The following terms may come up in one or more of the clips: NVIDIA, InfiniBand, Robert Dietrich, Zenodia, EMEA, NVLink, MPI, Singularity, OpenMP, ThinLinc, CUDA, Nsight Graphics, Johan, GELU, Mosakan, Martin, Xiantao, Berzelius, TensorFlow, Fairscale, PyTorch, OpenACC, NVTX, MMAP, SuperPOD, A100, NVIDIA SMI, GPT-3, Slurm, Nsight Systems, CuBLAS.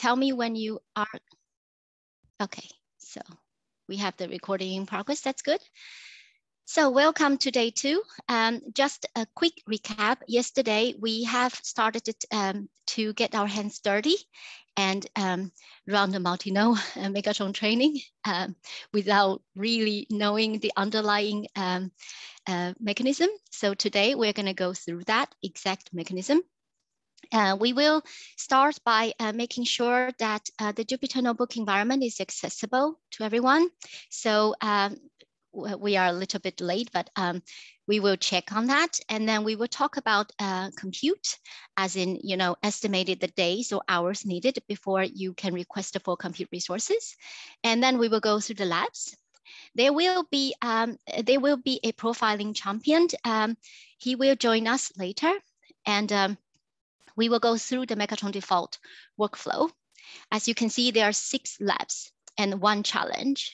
Tell me when you are. Okay, so we have the recording in progress. That's good. So welcome to day two. Just a quick recap. Yesterday, we have started to get our hands dirty and run the multi-node Megatron training without really knowing the underlying mechanism. So today, we're going to go through that exact mechanism. We will start by making sure that the Jupyter Notebook environment is accessible to everyone. So we are a little bit late, but we will check on that. And then we will talk about compute, as in, you know, estimated the days or hours needed before you can request for compute resources. And then we will go through the labs. There will be a profiling champion. He will join us later, and we will go through the Megatron default workflow. As you can see, there are 6 labs and 1 challenge.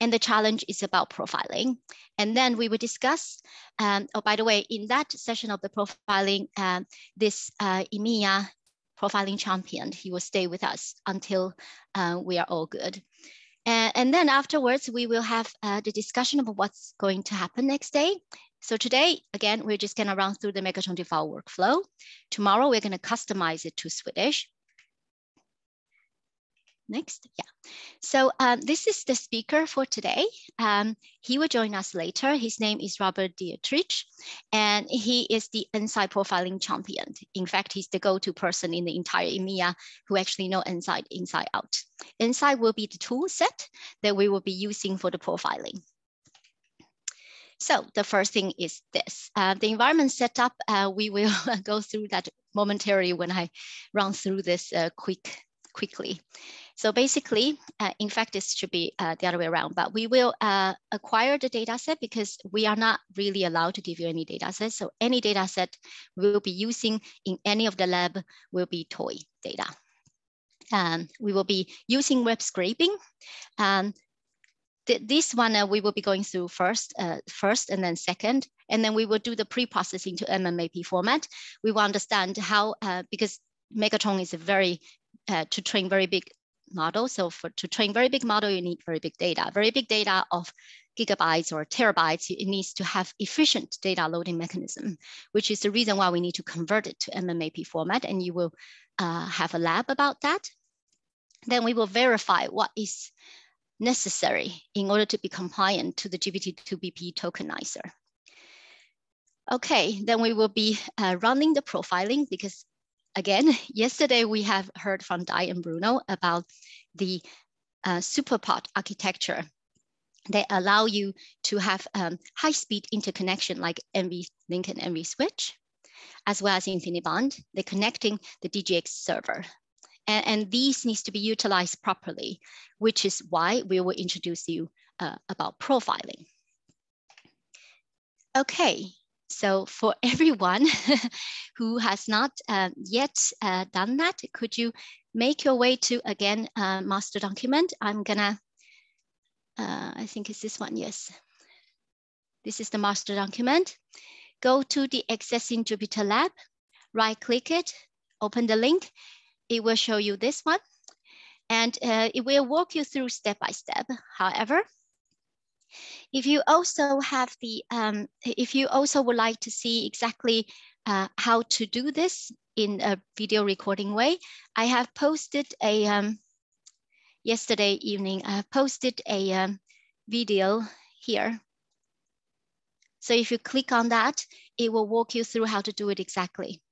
And the challenge is about profiling. And then we will discuss, oh, by the way, in that session of the profiling, this EMEA profiling champion, he will stay with us until we are all good. And then afterwards, we will have the discussion of what's going to happen next day. So today, again, we're just gonna run through the Megatron default workflow. Tomorrow, we're gonna customize it to Swedish. Next, yeah. So this is the speaker for today. He will join us later. His name is Robert Dietrich, and he is the Nsight profiling champion. In fact, he's the go-to person in the entire EMEA who actually know Nsight inside out. Nsight will be the tool set that we will be using for the profiling. So the first thing is this, the environment setup. We will go through that momentarily when I run through this quickly. So basically, in fact, this should be the other way around, but we will acquire the data set because we are not really allowed to give you any data set. So any data set we will be using in any of the lab will be toy data. We will be using web scraping. This one we will be going through first and then second, and then we will do the pre-processing to MMAP format. We will understand how, because Megatron is a very, to train very big model. So to train very big model, you need very big data of gigabytes or terabytes. It needs to have efficient data loading mechanism, which is the reason why we need to convert it to MMAP format. And you will have a lab about that. Then we will verify what is necessary in order to be compliant to the GPT-2BP tokenizer. Okay, then we will be running the profiling because, again, yesterday we have heard from Dai and Bruno about the SuperPOD architecture. They allow you to have high-speed interconnection like NVLink and NVSwitch, as well as InfiniBand. They're connecting the DGX server. And these needs to be utilized properly, which is why we will introduce you about profiling. Okay, so for everyone who has not yet done that, could you make your way to, again, master document? I'm gonna, I think it's this one, yes. This is the master document. Go to the Accessing Jupyter Lab, right-click it, open the link. It will show you this one, and it will walk you through step by step. However, if you also have the, if you also would like to see exactly how to do this in a video recording way, I have posted a yesterday evening. I have posted a video here. So if you click on that, it will walk you through how to do it exactly.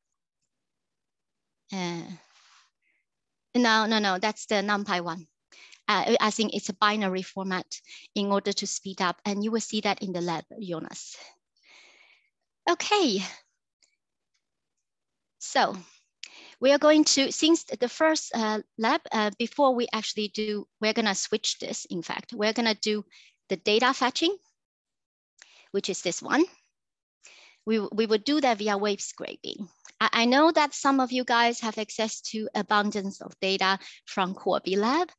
No, that's the NumPy one. I think it's a binary format in order to speed up, and you will see that in the lab, Jonas. Okay, so we are going to, since the first lab, before we actually do, we're gonna switch this, in fact. We're gonna do the data fetching, which is this one. We will do that via web scraping. I know that some of you guys have access to abundance of data from Corby Lab.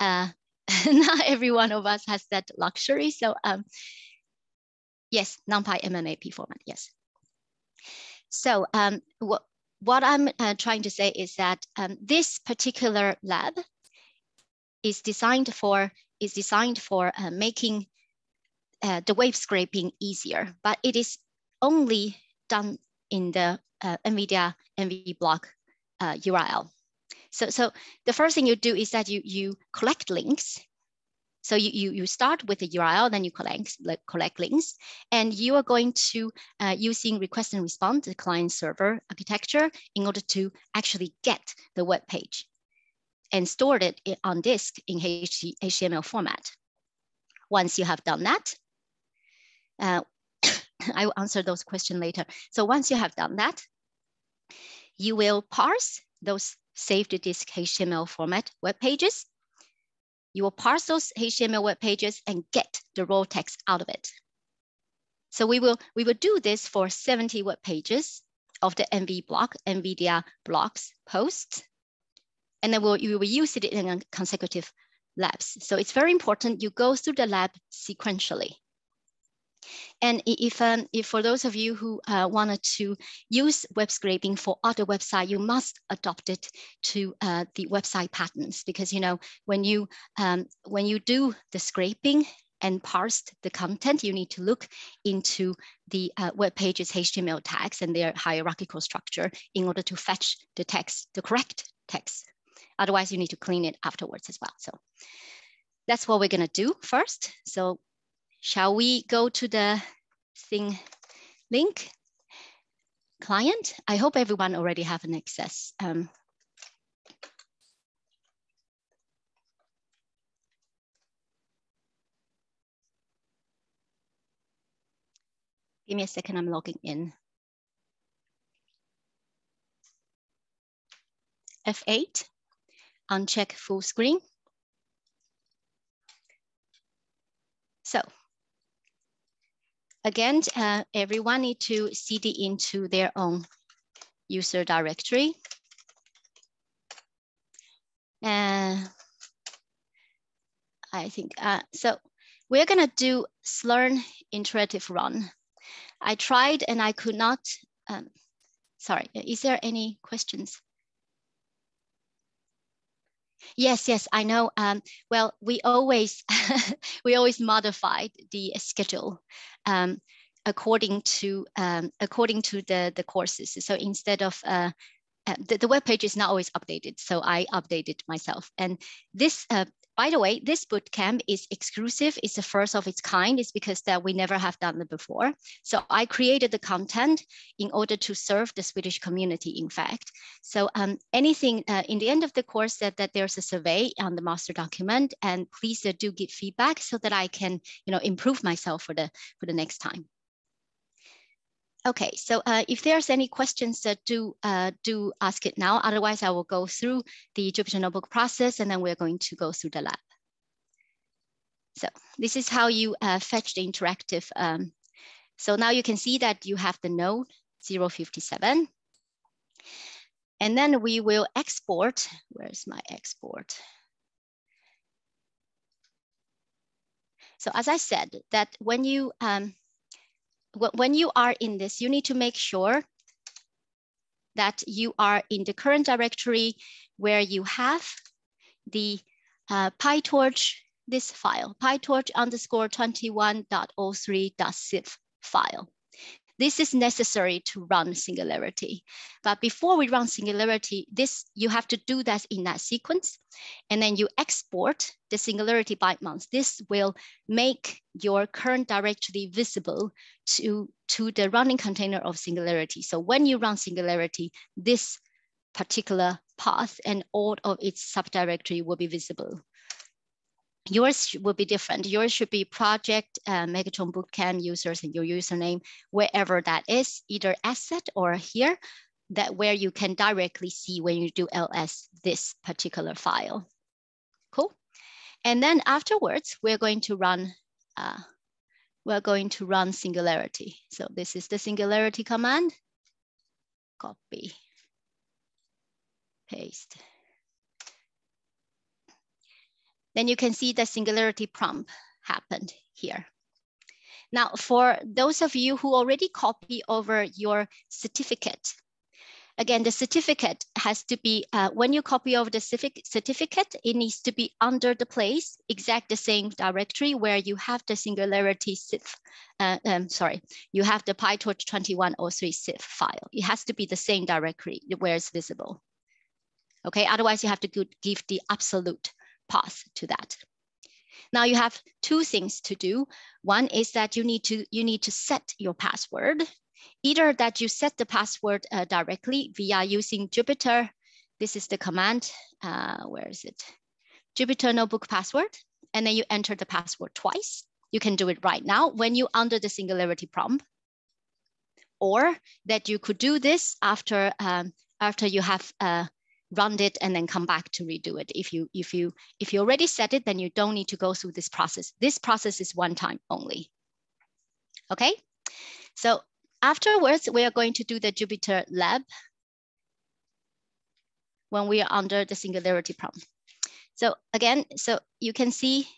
Not every one of us has that luxury. So yes, NumPy MMAP format, yes. So what I'm trying to say is that this particular lab is designed for making the wave scraping easier, but it is only done in the NVIDIA NVBlock URL. So the first thing you do is that you collect links. So you start with the URL, then you collect links, and you are going to using request and response, the client server architecture, in order to actually get the web page and store it on disk in HTML format. Once you have done that, I will answer those questions later. So once you have done that, you will parse those saved to disk HTML format web pages. You will parse those HTML web pages and get the raw text out of it. So we will do this for 70 web pages of the NVIDIA blocks posts, and then we will use it in consecutive labs. So it's very important you go through the lab sequentially. And if for those of you who wanted to use web scraping for other websites, you must adopt it to the website patterns, because you know when you do the scraping and parse the content, you need to look into the web page's HTML tags and their hierarchical structure in order to fetch the text, the correct text. Otherwise, you need to clean it afterwards as well. So that's what we're gonna do first. So shall we go to the ThinLinc client? I hope everyone already have an access. Give me a second, I'm logging in. F8, uncheck full screen. So, again, everyone need to cd into their own user directory. I think, so we're gonna do Slurm iterative run. I tried and I could not, sorry, is there any questions? Yes, I know. Well, we always modified the schedule according to the courses. So instead of the web page is not always updated, so I updated myself. And this, by the way, this bootcamp is exclusive. It's the first of its kind. It's because that we never have done it before. So I created the content in order to serve the Swedish community, in fact. So anything in the end of the course that there's a survey on the master document, and please do give feedback so that I can, you know, improve myself for the next time. Okay, so if there's any questions, do ask it now. Otherwise, I will go through the Jupyter Notebook process, and then we're going to go through the lab. So this is how you fetch the interactive. So now you can see that you have the node 057. And then we will export. Where's my export? So as I said, that when you are in this, you need to make sure that you are in the current directory where you have the PyTorch, this file, PyTorch_21.03.zip file. This is necessary to run Singularity. But before we run Singularity, this you have to do that in that sequence. And then you export the Singularity bytemarks. This will make your current directory visible to the running container of Singularity. So when you run Singularity, this particular path and all of its subdirectory will be visible. Yours will be different. Yours should be project, Megatron Bootcamp users, and your username, wherever that is, either asset or here, that where you can directly see when you do ls this particular file. Cool. And then afterwards, we're going to run Singularity. So this is the Singularity command. Copy, paste. Then you can see the Singularity prompt happened here. Now, for those of you who already copy over your certificate, Again, the certificate has to be, when you copy over the certificate, it needs to be under the place, exact the same directory where you have the Singularity SIF, you have the PyTorch 2103 SIF file. It has to be the same directory where it's visible. Okay, otherwise you have to give the absolute path to that. Now you have two things to do. One is that you need to set your password. Either that you set the password directly via using Jupyter. This is the command. Where is it? Jupyter notebook password. And then you enter the password twice. You can do it right now when you're under the Singularity prompt. Or that you could do this after after you have run it and then come back to redo it. If you already set it, then you don't need to go through this process. This process is one time only. Okay, so afterwards we are going to do the Jupyter lab when we are under the Singularity prompt. So again, so you can see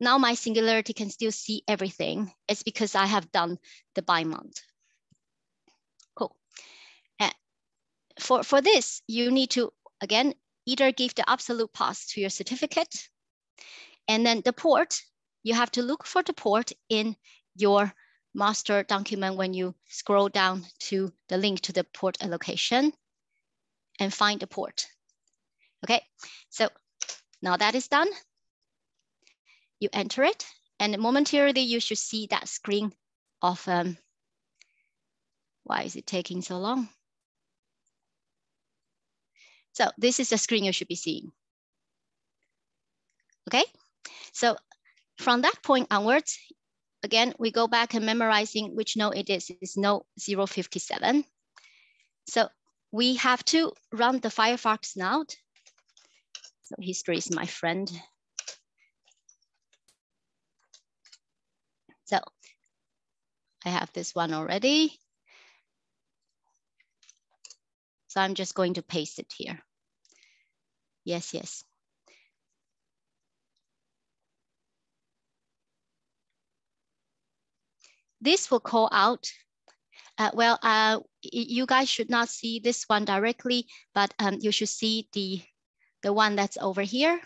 now my Singularity can still see everything. It's because I have done the bi-month. For this, you need to, again, either give the absolute path to your certificate, and then the port, you have to look for the port in your master document when you scroll down to the link to the port allocation and find the port. Okay, so now that is done, you enter it, and momentarily you should see that screen of, why is it taking so long? So this is the screen you should be seeing. Okay, so from that point onwards, again, we go back and memorizing which node it is. It's node 057. So we have to run the Firefox now. So history is my friend. So I have this one already. So I'm just going to paste it here. Yes, yes. This will call out, you guys should not see this one directly, but you should see the one that's over here.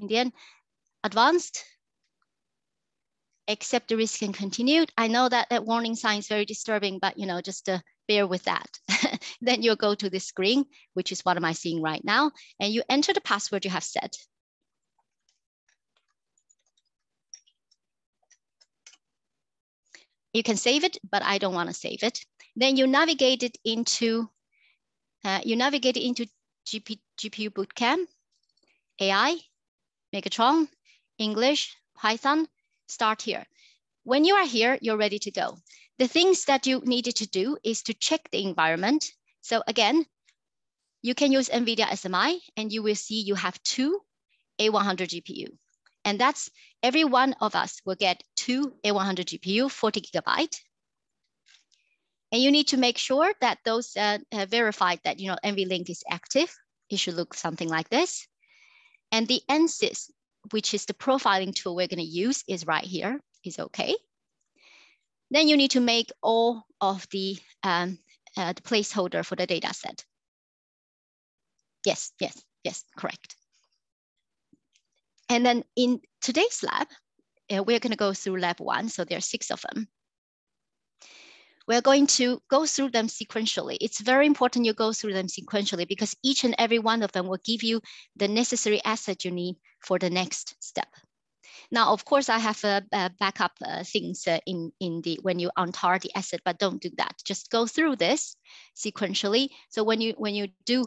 In the end, advanced, accept the risk and continued. I know that that warning sign is very disturbing, but you know, just bear with that. Then you'll go to this screen, which is what am I seeing right now, and you enter the password you have set. You can save it, but I don't want to save it. Then you navigate it into GPU Bootcamp, AI, Megatron, English, Python, start here. When you are here, you're ready to go. The things that you needed to do is to check the environment. So again, you can use NVIDIA SMI and you will see you have two A100 GPU. And that's every one of us will get two A100 GPU, 40 gigabyte. And you need to make sure that those verified that you know NVLink is active. It should look something like this. And the NSYS, which is the profiling tool we're gonna use, is right here, is okay. Then you need to make all of the placeholder for the data set. Yes, yes, yes, correct. And then in today's lab, we're gonna go through lab one, so there are 6 of them. We're going to go through them sequentially. It's very important you go through them sequentially because each and every one of them will give you the necessary asset you need for the next step. Now, of course, I have backup things when you untar the asset, but don't do that. Just go through this sequentially. So when you do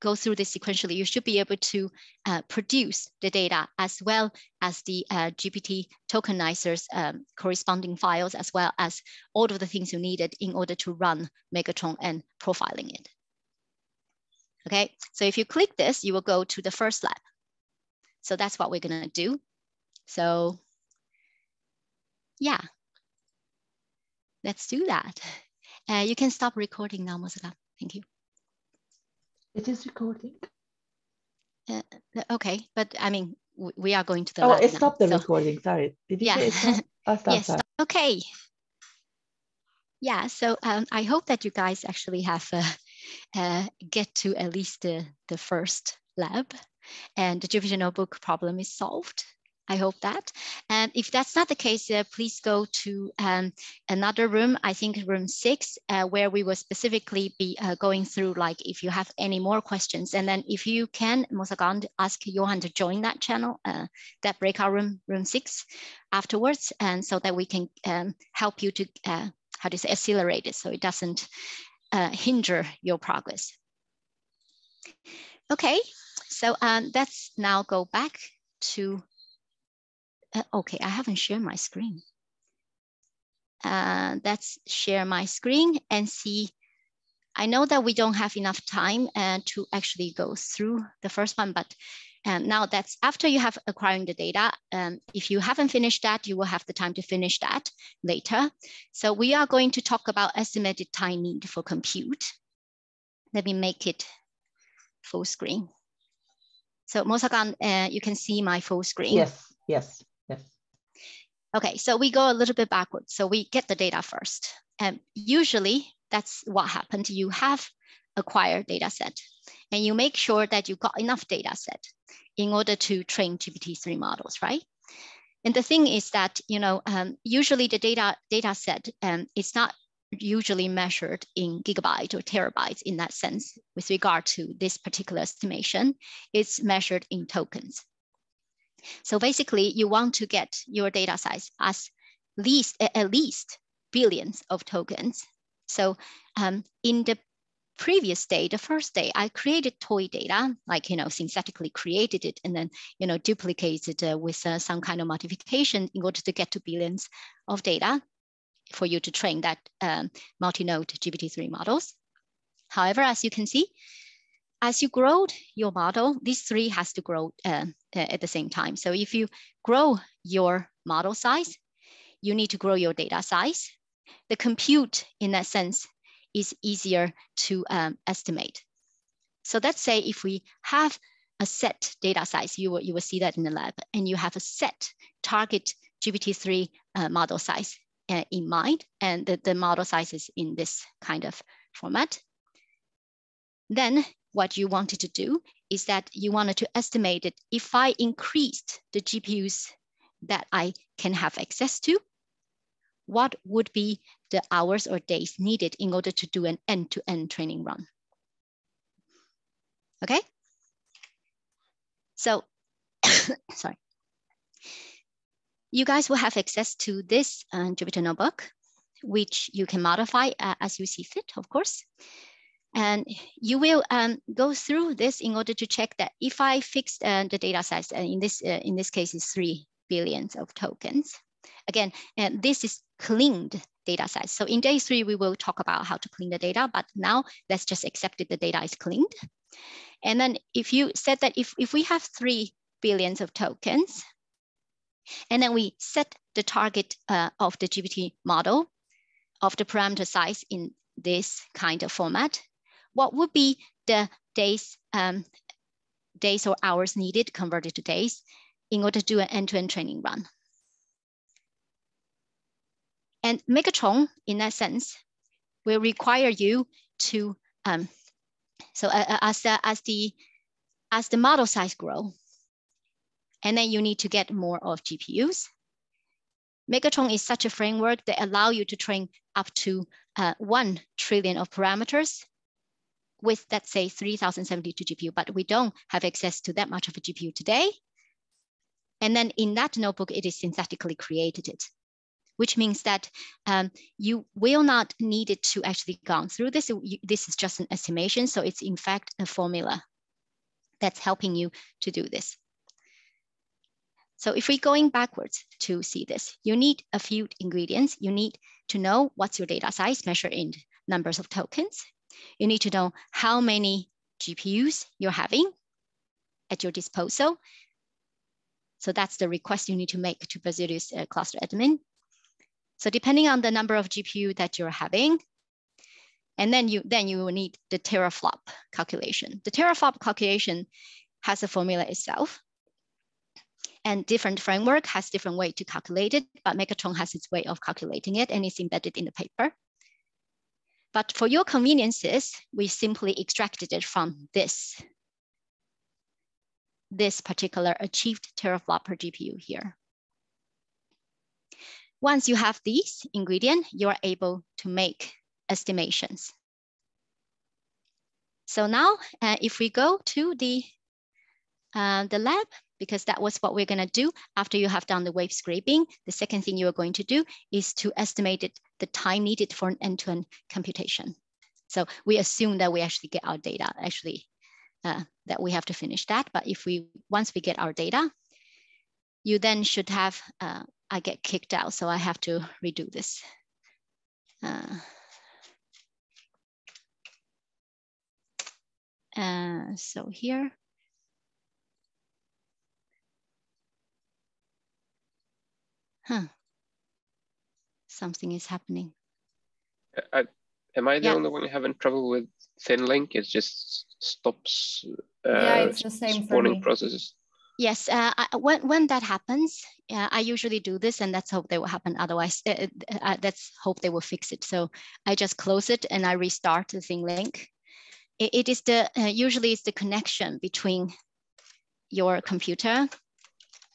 go through this sequentially, you should be able to produce the data as well as the GPT tokenizers corresponding files, as well as all of the things you needed in order to run Megatron and profiling it. Okay, so if you click this, you will go to the first lab. So that's what we're gonna do. So yeah, let's do that. You can stop recording now, Mosakan. Thank you. It is recording. Okay, but I mean, we are going to the. Oh, it stopped now, the recording. Sorry. Did you say it stopped? Oh, stop, yes. Sorry. Okay. Yeah, so I hope that you guys actually have get to at least the first lab and the Jupyter Notebook problem is solved. I hope that. And if that's not the case, please go to another room, I think room 6, where we will specifically be going through, like, if you have any more questions. And then if you can, Mosakan, ask Johan to join that channel, that breakout room, room 6 afterwards, and so that we can help you to, how to say, accelerate it so it doesn't hinder your progress. Okay, so let's now go back to okay, I haven't shared my screen. Let's share my screen and see. I know that we don't have enough time to actually go through the first one, but now that's after you have acquiring the data. If you haven't finished that, you will have the time to finish that later. So we are going to talk about estimated time need for compute. Let me make it full screen. So Mosakan, you can see my full screen. Yes, yes. Okay, so we go a little bit backwards. So we get the data first. And usually that's what happened. You have acquired data set and you make sure that you got enough data set in order to train GPT-3 models, right? And the thing is that, you know, usually the data set, it's not usually measured in gigabytes or terabytes in that sense with regard to this particular estimation. It's measured in tokens. So basically, you want to get your data size as least, at least billions of tokens. So in the previous day, the first day, I created toy data, like, you know, synthetically created it and then, you know, duplicated with some kind of modification in order to get to billions of data for you to train that multi-node GPT-3 models. However, as you can see, as you grow your model, these three has to grow at the same time. So if you grow your model size, you need to grow your data size. The compute, in that sense, is easier to estimate. So let's say if we have a set data size, you will see that in the lab, and you have a set target GPT-3 model size in mind, and the model size is in this kind of format. Then what you wanted to do is that you wanted to estimate it. If I increased the GPUs that I can have access to, what would be the hours or days needed in order to do an end-to-end training run? Okay. So, sorry. You guys will have access to this Jupyter Notebook, which you can modify as you see fit, of course. And you will go through this in order to check that if I fixed the data size, and in this case is 3 billion of tokens. Again, and this is cleaned data size. So in day 3, we will talk about how to clean the data, but now let's just accept that the data is cleaned. And then if you said that if we have 3 billion of tokens, and then we set the target of the GPT model of the parameter size in this kind of format, what would be the days or hours needed, converted to days, in order to do an end-to-end training run? And Megatron, in that sense, will require you to, so as the model size grow, and then you need to get more of GPUs. Megatron is such a framework that allow you to train up to 1 trillion of parameters with, let's say, 3072 GPU, but we don't have access to that much of a GPU today. And then in that notebook, it is synthetically created, which means that you will not need it to actually go through this. This is just an estimation. So it's in fact a formula that's helping you to do this. So if we're going backwards to see this, you need a few ingredients. You need to know what's your data size measured in numbers of tokens. You need to know how many GPUs you're having at your disposal. So that's the request you need to make to Berzelius cluster admin. So depending on the number of GPU that you're having, and then you will need the teraflop calculation. The teraflop calculation has a formula itself. And different framework has different way to calculate it, but Megatron has its way of calculating it, and it's embedded in the paper. But for your conveniences, we simply extracted it from this particular achieved teraflop per GPU here. Once you have these ingredients, you're able to make estimations. So now if we go to the lab, because that was what we're gonna do after you have done the wave scraping, the second thing you are going to do is to estimate the time needed for an end-to-end computation. So we assume that we actually get our data, that we have to finish that. But if we, once we get our data, you then should have, I get kicked out, so I have to redo this. So here. Something is happening. Am I the only one having trouble with ThinLinc? It just stops it's the same spawning processes. Yes, when that happens, I usually do this, and let's hope they will happen. Otherwise, let's hope they will fix it. So I just close it and I restart the ThinLinc. It is the usually it's the connection between your computer.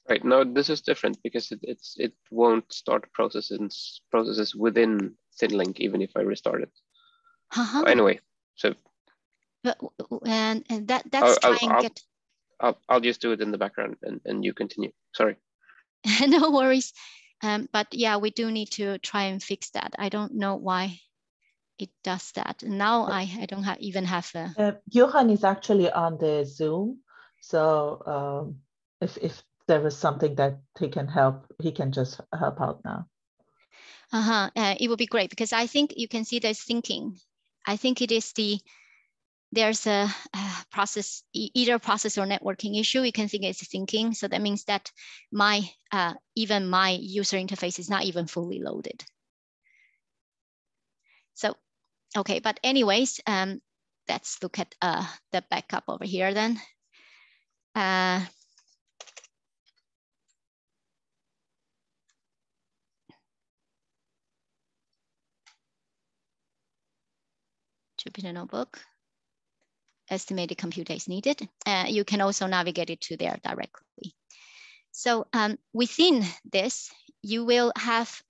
Right, now this is different because it won't start processes within ThinLinc even if I restart it. Anyway, so and that's trying to get. I'll just do it in the background and you continue. Sorry. No worries. But yeah, we do need to try and fix that. I don't know why it does that. Now I don't even have a... Johan is actually on the Zoom. So if there was something that he can help, he can just help out now. It would be great because I think you can see there's thinking. I think it is there's a process, either process or networking issue. You can think it's thinking. So that means that even my user interface is not even fully loaded. So, okay, but anyways, let's look at the backup over here then. Jupyter Notebook. Estimated compute days needed. You can also navigate it to there directly. So within this, you will have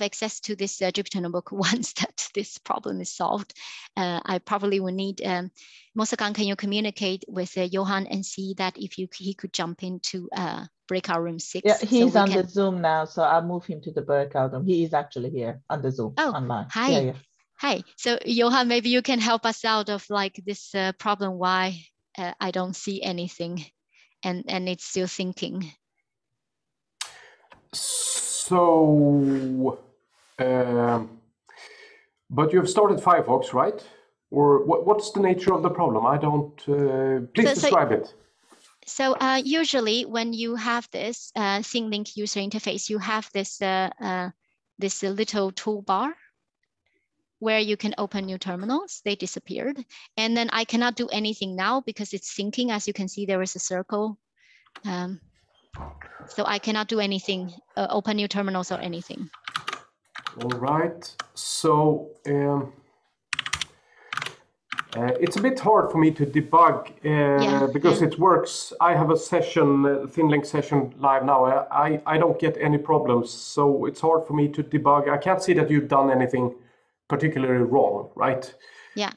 access to this Jupyter Notebook once that this problem is solved. I probably will need, Mosakan, can you communicate with Johan and see that if he could jump into breakout room 6? Yeah, he's on the Zoom now, so I'll move him to the breakout room. He is actually here on the Zoom online. Hi. Yeah, yeah. Hi, so Johan, maybe you can help us out of like this problem, why I don't see anything and it's still thinking. So, but you've started Firefox, right? Or what's the nature of the problem? I don't, please describe it. So usually when you have this ThinLinc user interface, you have this, this little toolbar where you can open new terminals. They disappeared. And then I cannot do anything now because it's thinking. As you can see, there is a circle. So I cannot do anything, open new terminals or anything. All right. So it's a bit hard for me to debug because it works. I have a session, ThinLinc session live now. I don't get any problems. So it's hard for me to debug. I can't see that you've done anything particularly wrong, right? Yeah.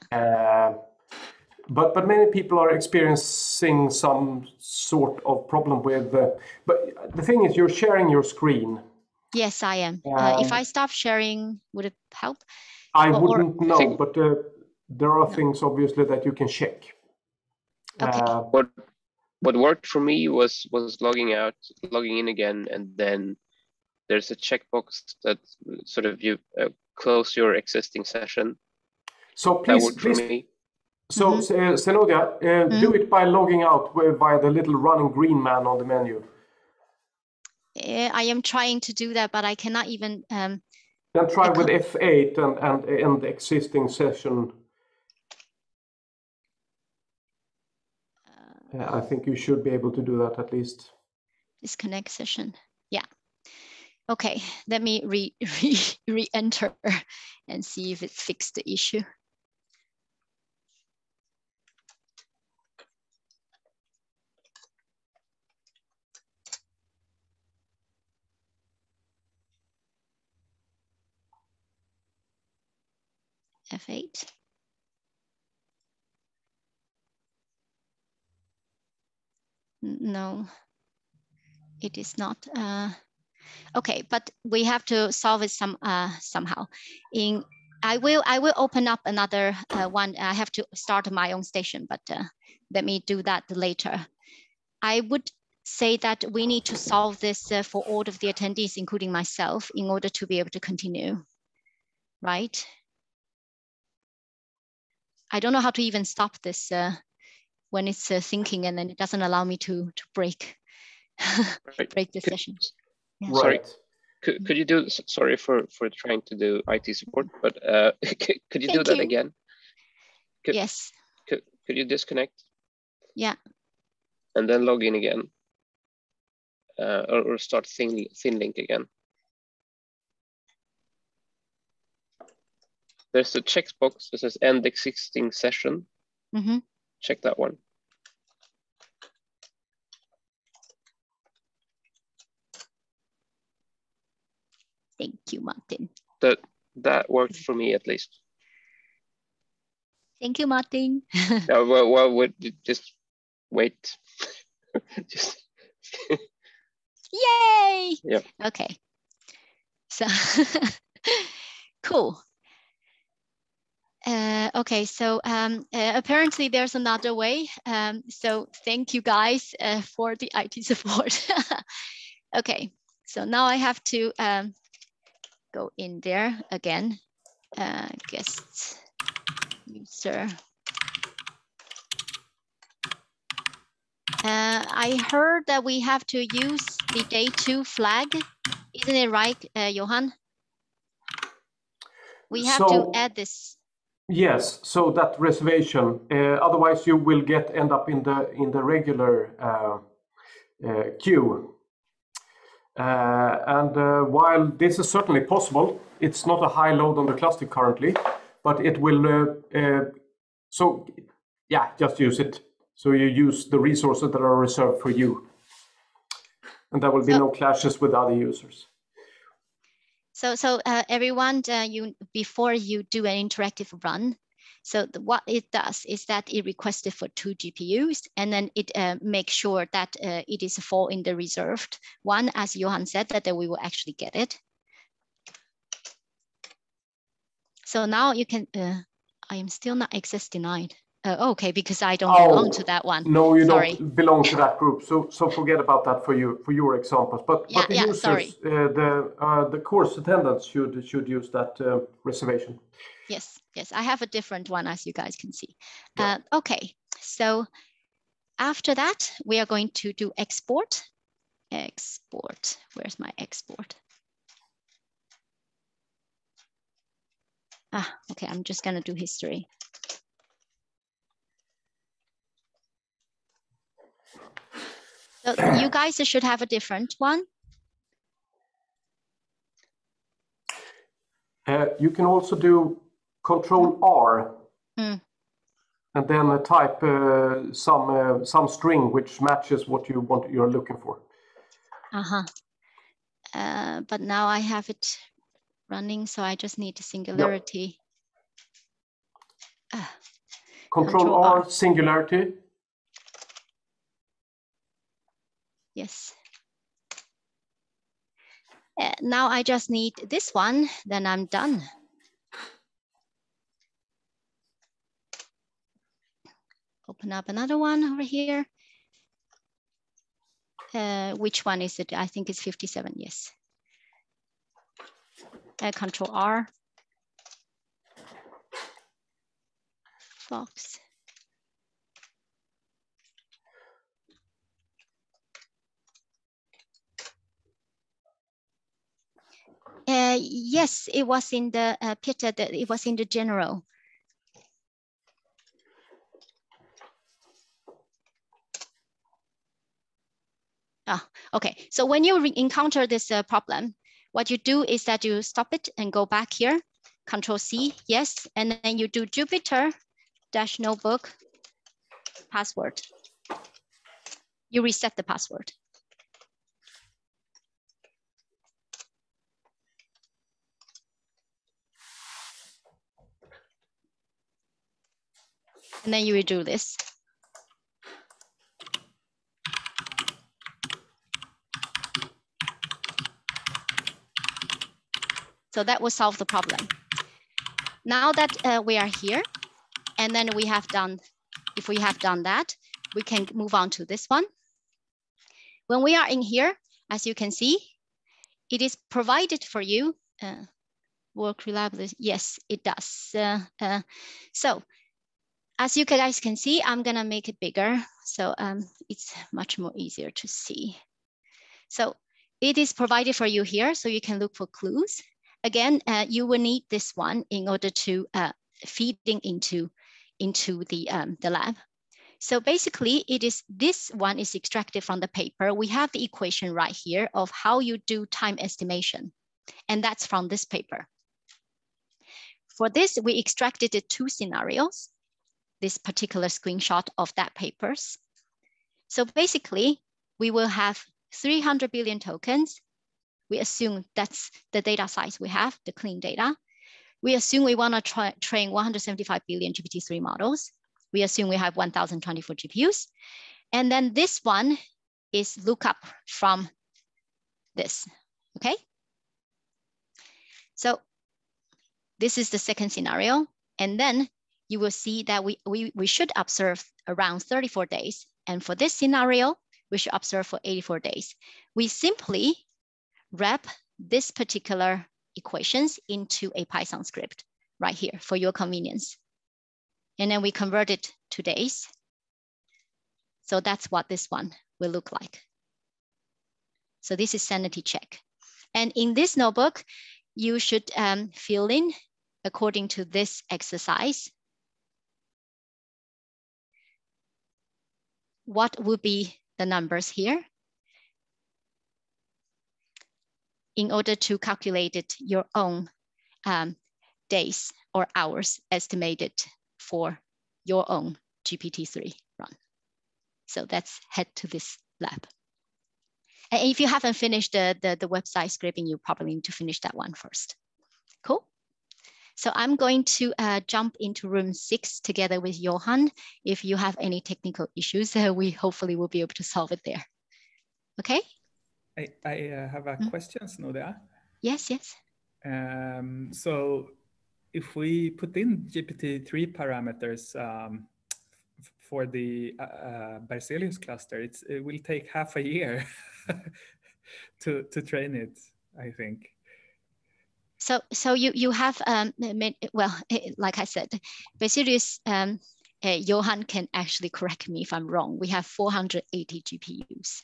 But many people are experiencing some sort of problem with. But the thing is, you're sharing your screen. Yes, I am. If I stop sharing, would it help? I wouldn't know, but there are things obviously that you can check. Okay. What worked for me was logging out, logging in again, and then there's a checkbox that sort of you. Close your existing session. So please. So Zenodia, do it by logging out by the little running green man on the menu. I am trying to do that, but I cannot even. Then try with F8 and end existing session. I think you should be able to do that at least. Disconnect session. Yeah. Okay, let me re-enter and see if it fixed the issue. F8. No, it is not. Okay, but we have to solve it somehow. I will open up another one. I have to start my own station, but let me do that later. I would say that we need to solve this for all of the attendees, including myself, in order to be able to continue, right? I don't know how to even stop this when it's thinking, and then it doesn't allow me to break break the session. Yeah. Right. Sorry. Could you do? Sorry for trying to do IT support, but could you do that again? Yes. Could you disconnect? Yeah. And then log in again, or start ThinLinc again. There's a checkbox that says end existing session. Mm-hmm. Check that one. Thank you, Martin. That worked for me at least. Thank you, Martin. Yeah, well, would you just wait. Just yay! Yeah. Okay. So cool. Okay, so apparently there's another way. So thank you guys for the IT support. Okay, so now I have to go in there again. Guest user. I heard that we have to use the day 2 flag. Isn't it right, Johan? We have to add this. Yes, so that reservation. Otherwise, you will end up in the regular queue. And while this is certainly possible, it's not a high load on the cluster currently, but it will. So, yeah, just use it. So you use the resources that are reserved for you, and there will be no clashes with other users. So everyone, before you do an interactive run, so what it does is that it requested for 2 GPUs, and then it makes sure that it is full in the reserved one, as Johan said, that we will actually get it. So now you can, I am still not access denied. Okay, because I don't belong to that one. No, you don't belong to that group. So forget about that for your examples. But the users, the course attendants should use that reservation. Yes, I have a different one, as you guys can see. Yeah. Okay, so after that, we are going to do export. Export. Where's my export? Okay, I'm just gonna do history. So you guys should have a different one. You can also do Control-R, and then type some string which matches what you're looking for. But now I have it running, so I just need Singularity. Yep. Control-R, Singularity. Yes. Now I just need this one, then I'm done. Open up another one over here. Which one is it? I think it's 57, yes. Control R. Fox. Yes, it was in the Peter. It was in the general. Okay. So when you encounter this problem, What you do is that you stop it and go back here, Control C, yes. And then you do Jupyter-notebook password. You reset the password. And then you redo this. So that will solve the problem. Now that we are here, and then we have done, if we have done that, we can move on to this one. When we are in here, as you can see, it is provided for you. Work reliably, yes, it does. So as you guys can see, I'm gonna make it bigger. So it's much more easier to see. So it is provided for you here, so you can look for clues. Again, you will need this one in order to feeding into the lab. So basically, it is this one is extracted from the paper. We have the equation right here of how you do time estimation, and that's from this paper. For this, we extracted the two scenarios, this particular screenshot of that papers. So basically, we will have 300 billion tokens. We assume that's the data size we have, the clean data. We assume we want to train 175 billion GPT-3 models. We assume we have 1,024 GPUs. And then this one is lookup from this, okay? So this is the second scenario. And then you will see that we should observe around 34 days. And for this scenario, we should observe for 84 days. We simply wrap this particular equations into a Python script right here for your convenience. And then we convert it to days. So that's what this one will look like. So this is sanity check. And in this notebook, you should fill in according to this exercise. What would be the numbers here in order to calculate it your own days or hours estimated for your own GPT-3 run. So let's head to this lab. And if you haven't finished the website scraping, you probably need to finish that one first. Cool. So I'm going to jump into room 6 together with Johan. If you have any technical issues, we hopefully will be able to solve it there. Okay. I have a question, Snodea. Yes, yes. So if we put in GPT-3 parameters for the Berzelius cluster, it will take half a year to train it, I think. So you have, well, like I said, Berzelius, Johan can actually correct me if I'm wrong. We have 480 GPUs.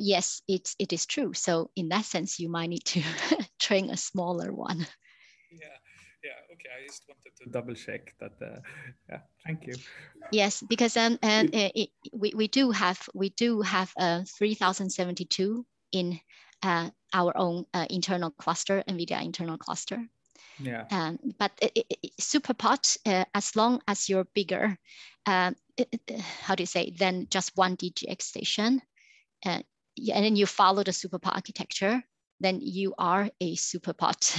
Yes, it is true. So in that sense, you might need to train a smaller one. Yeah, yeah, okay. I just wanted to double check that. Yeah, thank you. Yes, because we do have 3,072 in our own internal cluster, NVIDIA internal cluster. Yeah. But SuperPOD, as long as you're bigger, how do you say, than just one DGX station. And then you follow the SuperPOD architecture, then you are a SuperPOD.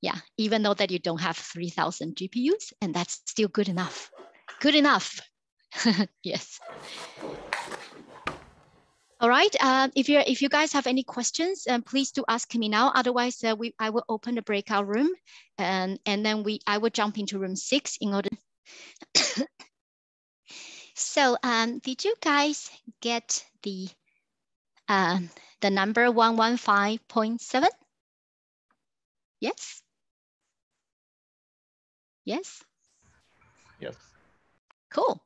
Yeah, even though that you don't have 3,000 GPUs, and that's still good enough. Good enough. Yes. All right. If you guys have any questions, please do ask me now. Otherwise, I will open the breakout room, and then I will jump into room 6 in order. So, did you guys get the number 115.7? Yes? Yes? Yes. Cool.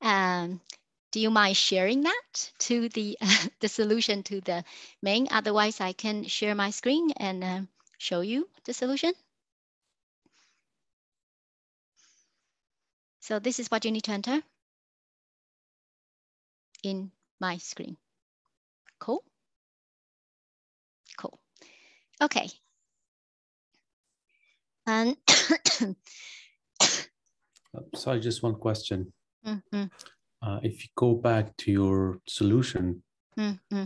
Do you mind sharing that to the solution to the main? Otherwise, I can share my screen and show you the solution. So this is what you need to enter in my screen. Cool. Cool. Okay. And sorry, just one question. Mm-hmm. If you go back to your solution, mm-hmm.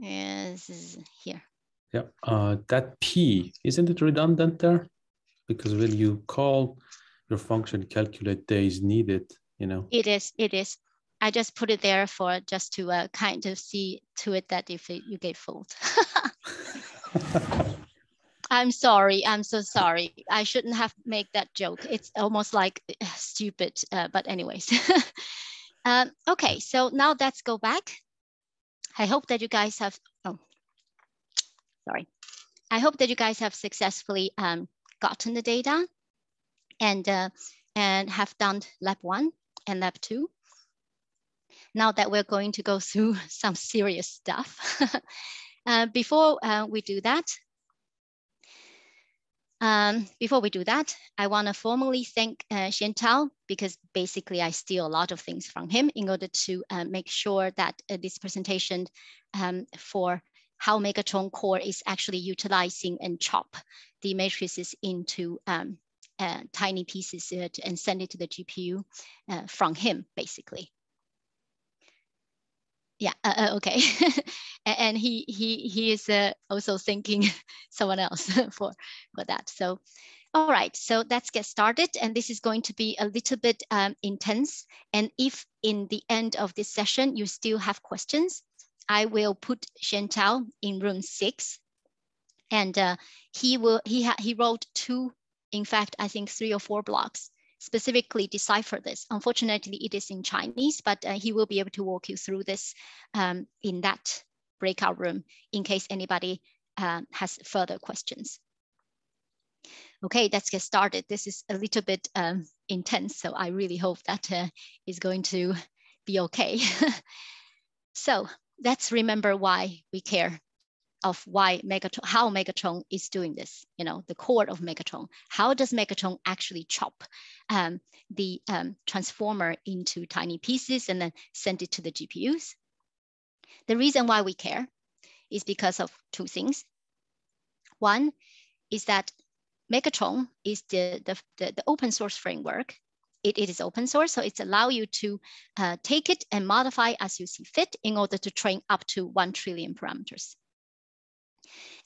Yes, is here. Yeah, that P, isn't it redundant there? Because when you call your function calculate days needed, you know. It is, it is. I just put it there for just to kind of see to it that if it, you get fooled. I'm sorry, I'm so sorry. I shouldn't have made that joke. It's almost like stupid, but anyways. Okay, so now let's go back. I hope that you guys have, oh, sorry. I hope that you guys have successfully gotten the data and have done lab 1 and lab 2. Now that we're going to go through some serious stuff. Before we do that, I want to formally thank Xiantao, because basically I steal a lot of things from him in order to make sure that this presentation for how Megatron Core is actually utilizing and chop the matrices into tiny pieces and send it to the GPU from him, basically. Yeah, okay. And he is also thanking someone else for that. So, all right, so let's get started. And this is going to be a little bit intense. And if in the end of this session, you still have questions, I will put Xiantao in room 6. And he wrote 2, in fact, I think 3 or 4 blogs specifically decipher this. Unfortunately, it is in Chinese, but he will be able to walk you through this in that breakout room in case anybody has further questions. Okay, let's get started. This is a little bit intense, so I really hope that is going to be okay. So let's remember why we care of why Megatron, how Megatron is doing this, you know, the core of Megatron. How does Megatron actually chop the transformer into tiny pieces and then send it to the GPUs? The reason why we care is because of 2 things. One is that Megatron is the open source framework. It is open source, so it's allow you to take it and modify as you see fit in order to train up to 1 trillion parameters.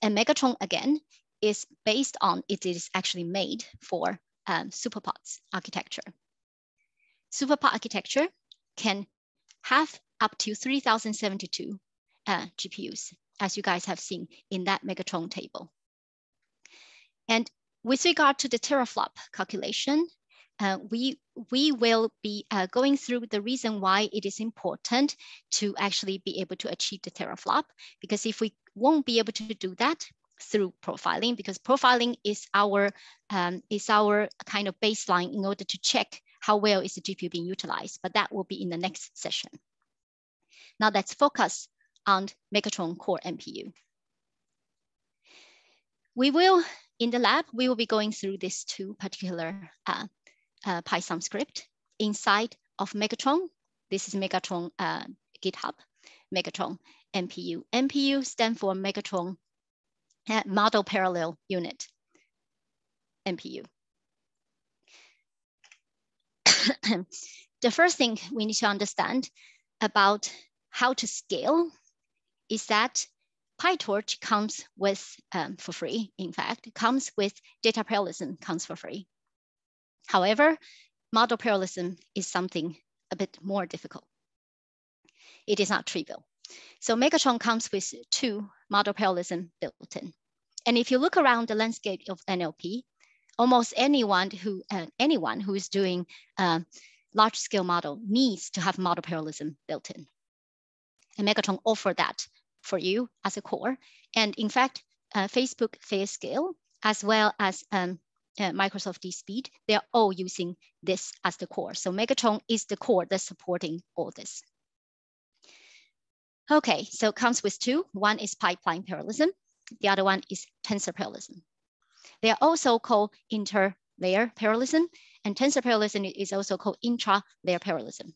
And Megatron, again, is based on, it is actually made for SuperPOD's architecture. SuperPOD architecture can have up to 3,072 GPUs, as you guys have seen in that Megatron table. And with regard to the teraflop calculation, we will be going through the reason why it is important to actually be able to achieve the teraflop, because if we won't be able to do that through profiling, because profiling is our kind of baseline in order to check how well is the GPU being utilized, but that will be in the next session. Now let's focus on Megatron Core MPU. We will, in the lab, we will be going through these 2 particular Python script inside of Megatron. This is Megatron GitHub, Megatron MPU. MPU stands for Megatron Model Parallel Unit, MPU. The first thing we need to understand about how to scale is that PyTorch comes with, for free, in fact, it comes with data parallelism, comes for free. However, model parallelism is something a bit more difficult. It is not trivial. So Megatron comes with 2 model parallelism built in. And if you look around the landscape of NLP, almost anyone who is doing large scale model needs to have model parallelism built in. And Megatron offers that for you as a core. And in fact, Facebook Fairscale, as well as Microsoft DSpeed, they're all using this as the core. So Megatron is the core that's supporting all this. Okay, so it comes with 2. One is pipeline parallelism. The other one is tensor parallelism. They are also called interlayer parallelism, and tensor parallelism is also called intra-layer parallelism.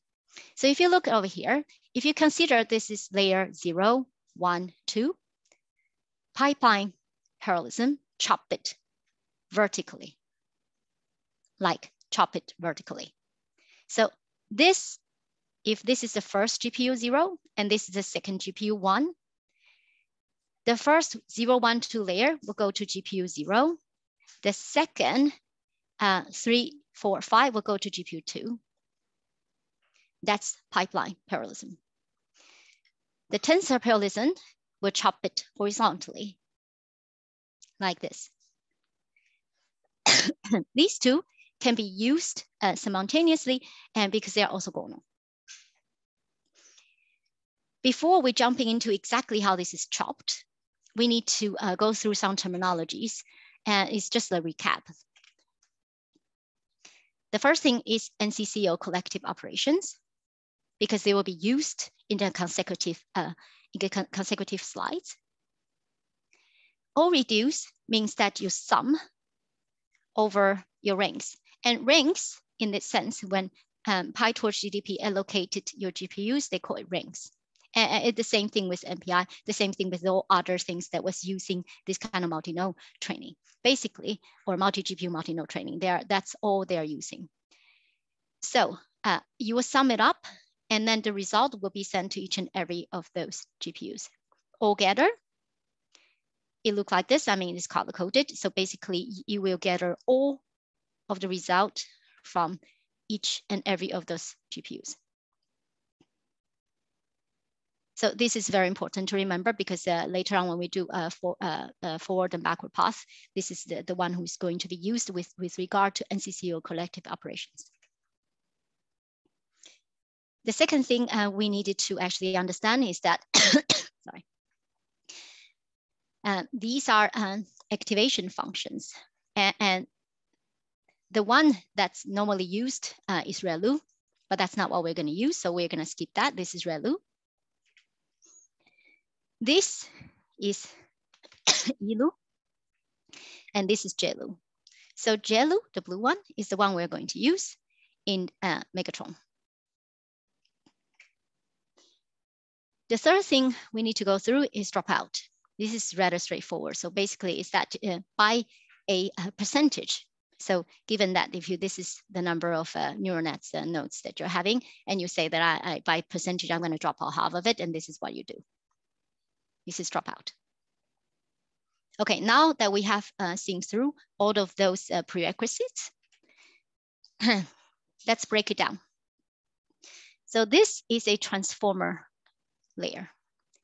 So if you look over here, if you consider this is layer 0, 1, 2, pipeline parallelism, chop it vertically, like chop it vertically. So this, if this is the first GPU 0 and this is the second GPU 1, the first 0, 1, 2 layer will go to GPU 0. The second 3, 4, 5 will go to GPU 2. That's pipeline parallelism. The tensor parallelism will chop it horizontally, like this. These two can be used simultaneously, and because they are orthogonal. Before we jump into exactly how this is chopped, we need to go through some terminologies, and it's just a recap. The first thing is NCCO collective operations, because they will be used in the consecutive slides. Or reduce means that you sum over your ranks. And ranks, in this sense, when PyTorch GDP allocated your GPUs, they call it ranks. And the same thing with MPI, the same thing with all other things that was using this kind of multi-node training, basically, or multi-GPU multi-node training. That's all they're using. So you will sum it up, and then the result will be sent to each and every of those GPUs. Altogether, it looks like this. I mean, it's color-coded. So basically, you will gather all of the result from each and every of those GPUs. So this is very important to remember, because later on when we do forward and backward path, this is the one who's going to be used with regard to NCCO collective operations. The second thing we needed to actually understand is that sorry, these are activation functions. And the one that's normally used is ReLU, but that's not what we're going to use. So we're going to skip that. This is ReLU. This is ELU, and this is GELU. So GELU, the blue one, is the one we're going to use in Megatron. The third thing we need to go through is dropout. This is rather straightforward. So basically, it's that by a percentage. So given that if you, this is the number of neural nets and nodes that you're having, and you say that I by percentage, I'm going to drop out half of it, and this is what you do. This is dropout. Okay, now that we have seen through all of those prerequisites, let's break it down. So this is a transformer layer.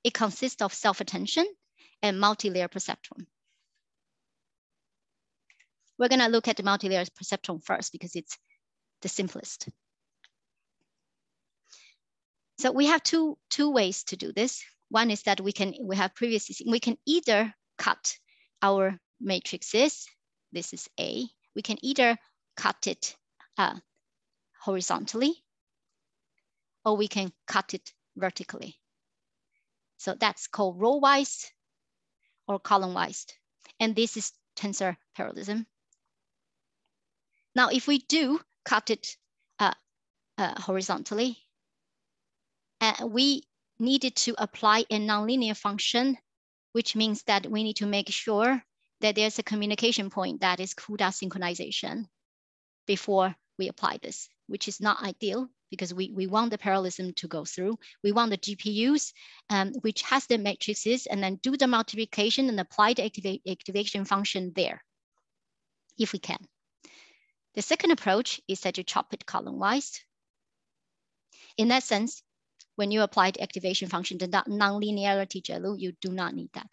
It consists of self-attention and multi-layer perceptron. We're gonna look at the multi-layer perceptron first because it's the simplest. So we have two ways to do this. One is that we can either cut our matrices. This is A. We can either cut it horizontally, or we can cut it vertically. So that's called row-wise or column-wise. And this is tensor parallelism. Now, if we do cut it horizontally, we needed to apply a nonlinear function, which means that we need to make sure that there's a communication point that is CUDA synchronization before we apply this, which is not ideal because we want the parallelism to go through. We want the GPUs, which has the matrices, and then do the multiplication and apply the activation function there, if we can. The second approach is that you chop it column-wise. In that sense, when you apply the activation function, the nonlinearity GELU, you do not need that.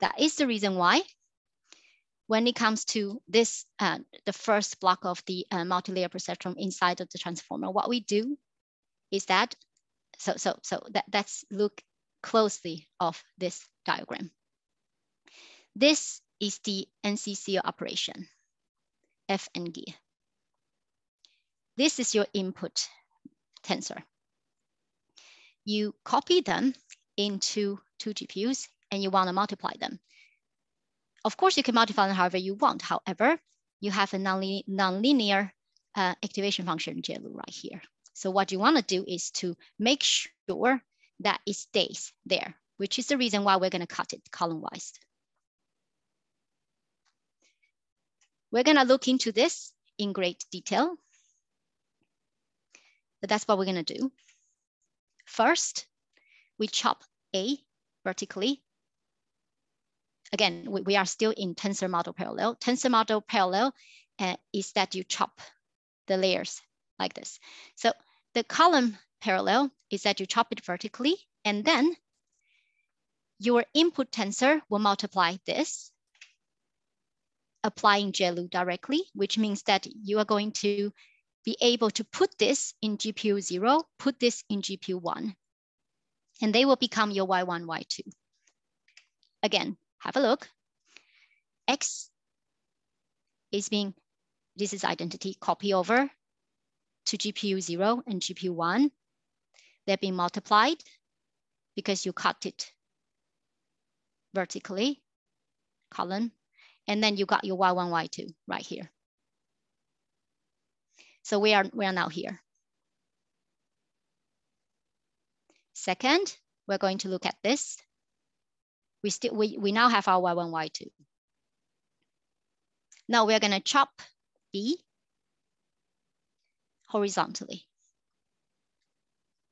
That is the reason why, when it comes to this, the first block of the multi-layer perceptron inside of the transformer, what we do is that, let's look closely of this diagram. This is the NCCO operation, FNG. This is your input tensor. You copy them into two GPUs and you want to multiply them. Of course, you can multiply them however you want. However, you have a nonlinear activation function GELU right here. So what you want to do is to make sure that it stays there, which is the reason why we're gonna cut it column-wise. We're gonna look into this in great detail, but that's what we're gonna do. First, we chop A vertically. Again, we are still in tensor model parallel. Tensor model parallel is that you chop the layers like this. So the column parallel is that you chop it vertically, and then your input tensor will multiply this, applying GELU directly, which means that you are going to be able to put this in GPU 0, put this in GPU 1, and they will become your Y1, Y2. Again, have a look. X is being, this is identity, copy over to GPU 0 and GPU 1. They're being multiplied because you cut it vertically, column, and then you got your Y1, Y2 right here. So we are now here. Second, we're going to look at this. We now have our Y1, Y2. Now we're gonna chop B horizontally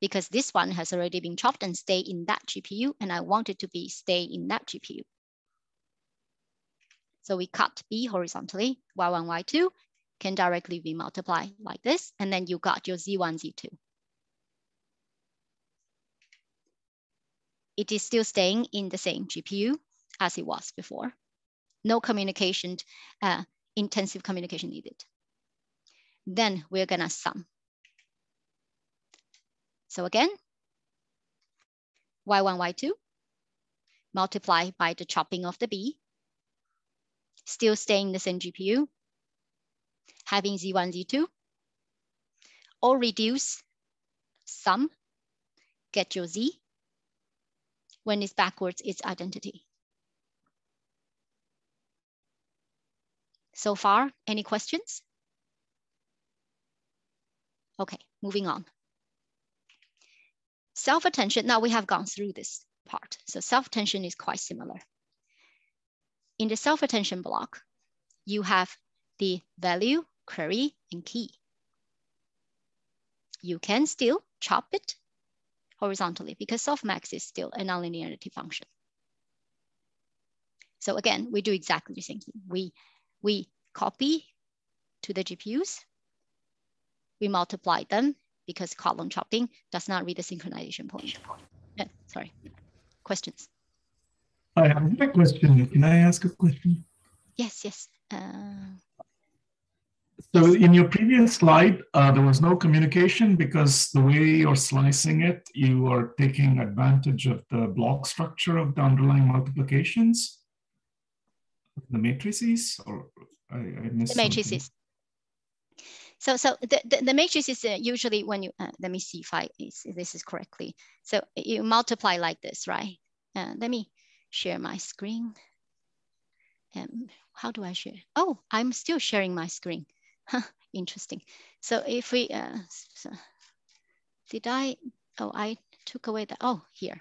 because this one has already been chopped and stay in that GPU, and I want it to be stay in that GPU. So we cut B horizontally, Y1, Y2 can directly be multiplied like this, and then you got your Z1, Z2. It is still staying in the same GPU as it was before. No communication, intensive communication needed. Then we're gonna sum. So again, Y1, Y2, multiply by the chopping of the B, still staying the same GPU, having Z1, Z2, or reduce, sum, get your Z. When it's backwards, it's identity. So far, any questions? Okay, moving on. Self-attention, now we have gone through this part. So self-attention is quite similar. In the self-attention block, you have the value, query, and key. You can still chop it horizontally because softmax is still a nonlinearity function. So again, we do exactly the same thing. We copy to the GPUs, we multiply them because column chopping does not read the synchronization point. Yeah, sorry, questions? I have a question. Can I ask a question? Yes, yes. So yes. In your previous slide, there was no communication because the way you're slicing it, you are taking advantage of the block structure of the underlying multiplications, the matrices, or I missed the matrices. Something. So the matrices usually when you, let me see if this is correctly. So you multiply like this, right? Let me share my screen. How do I share? Oh, I'm still sharing my screen. Huh, interesting. So if we, I took away the, oh, here.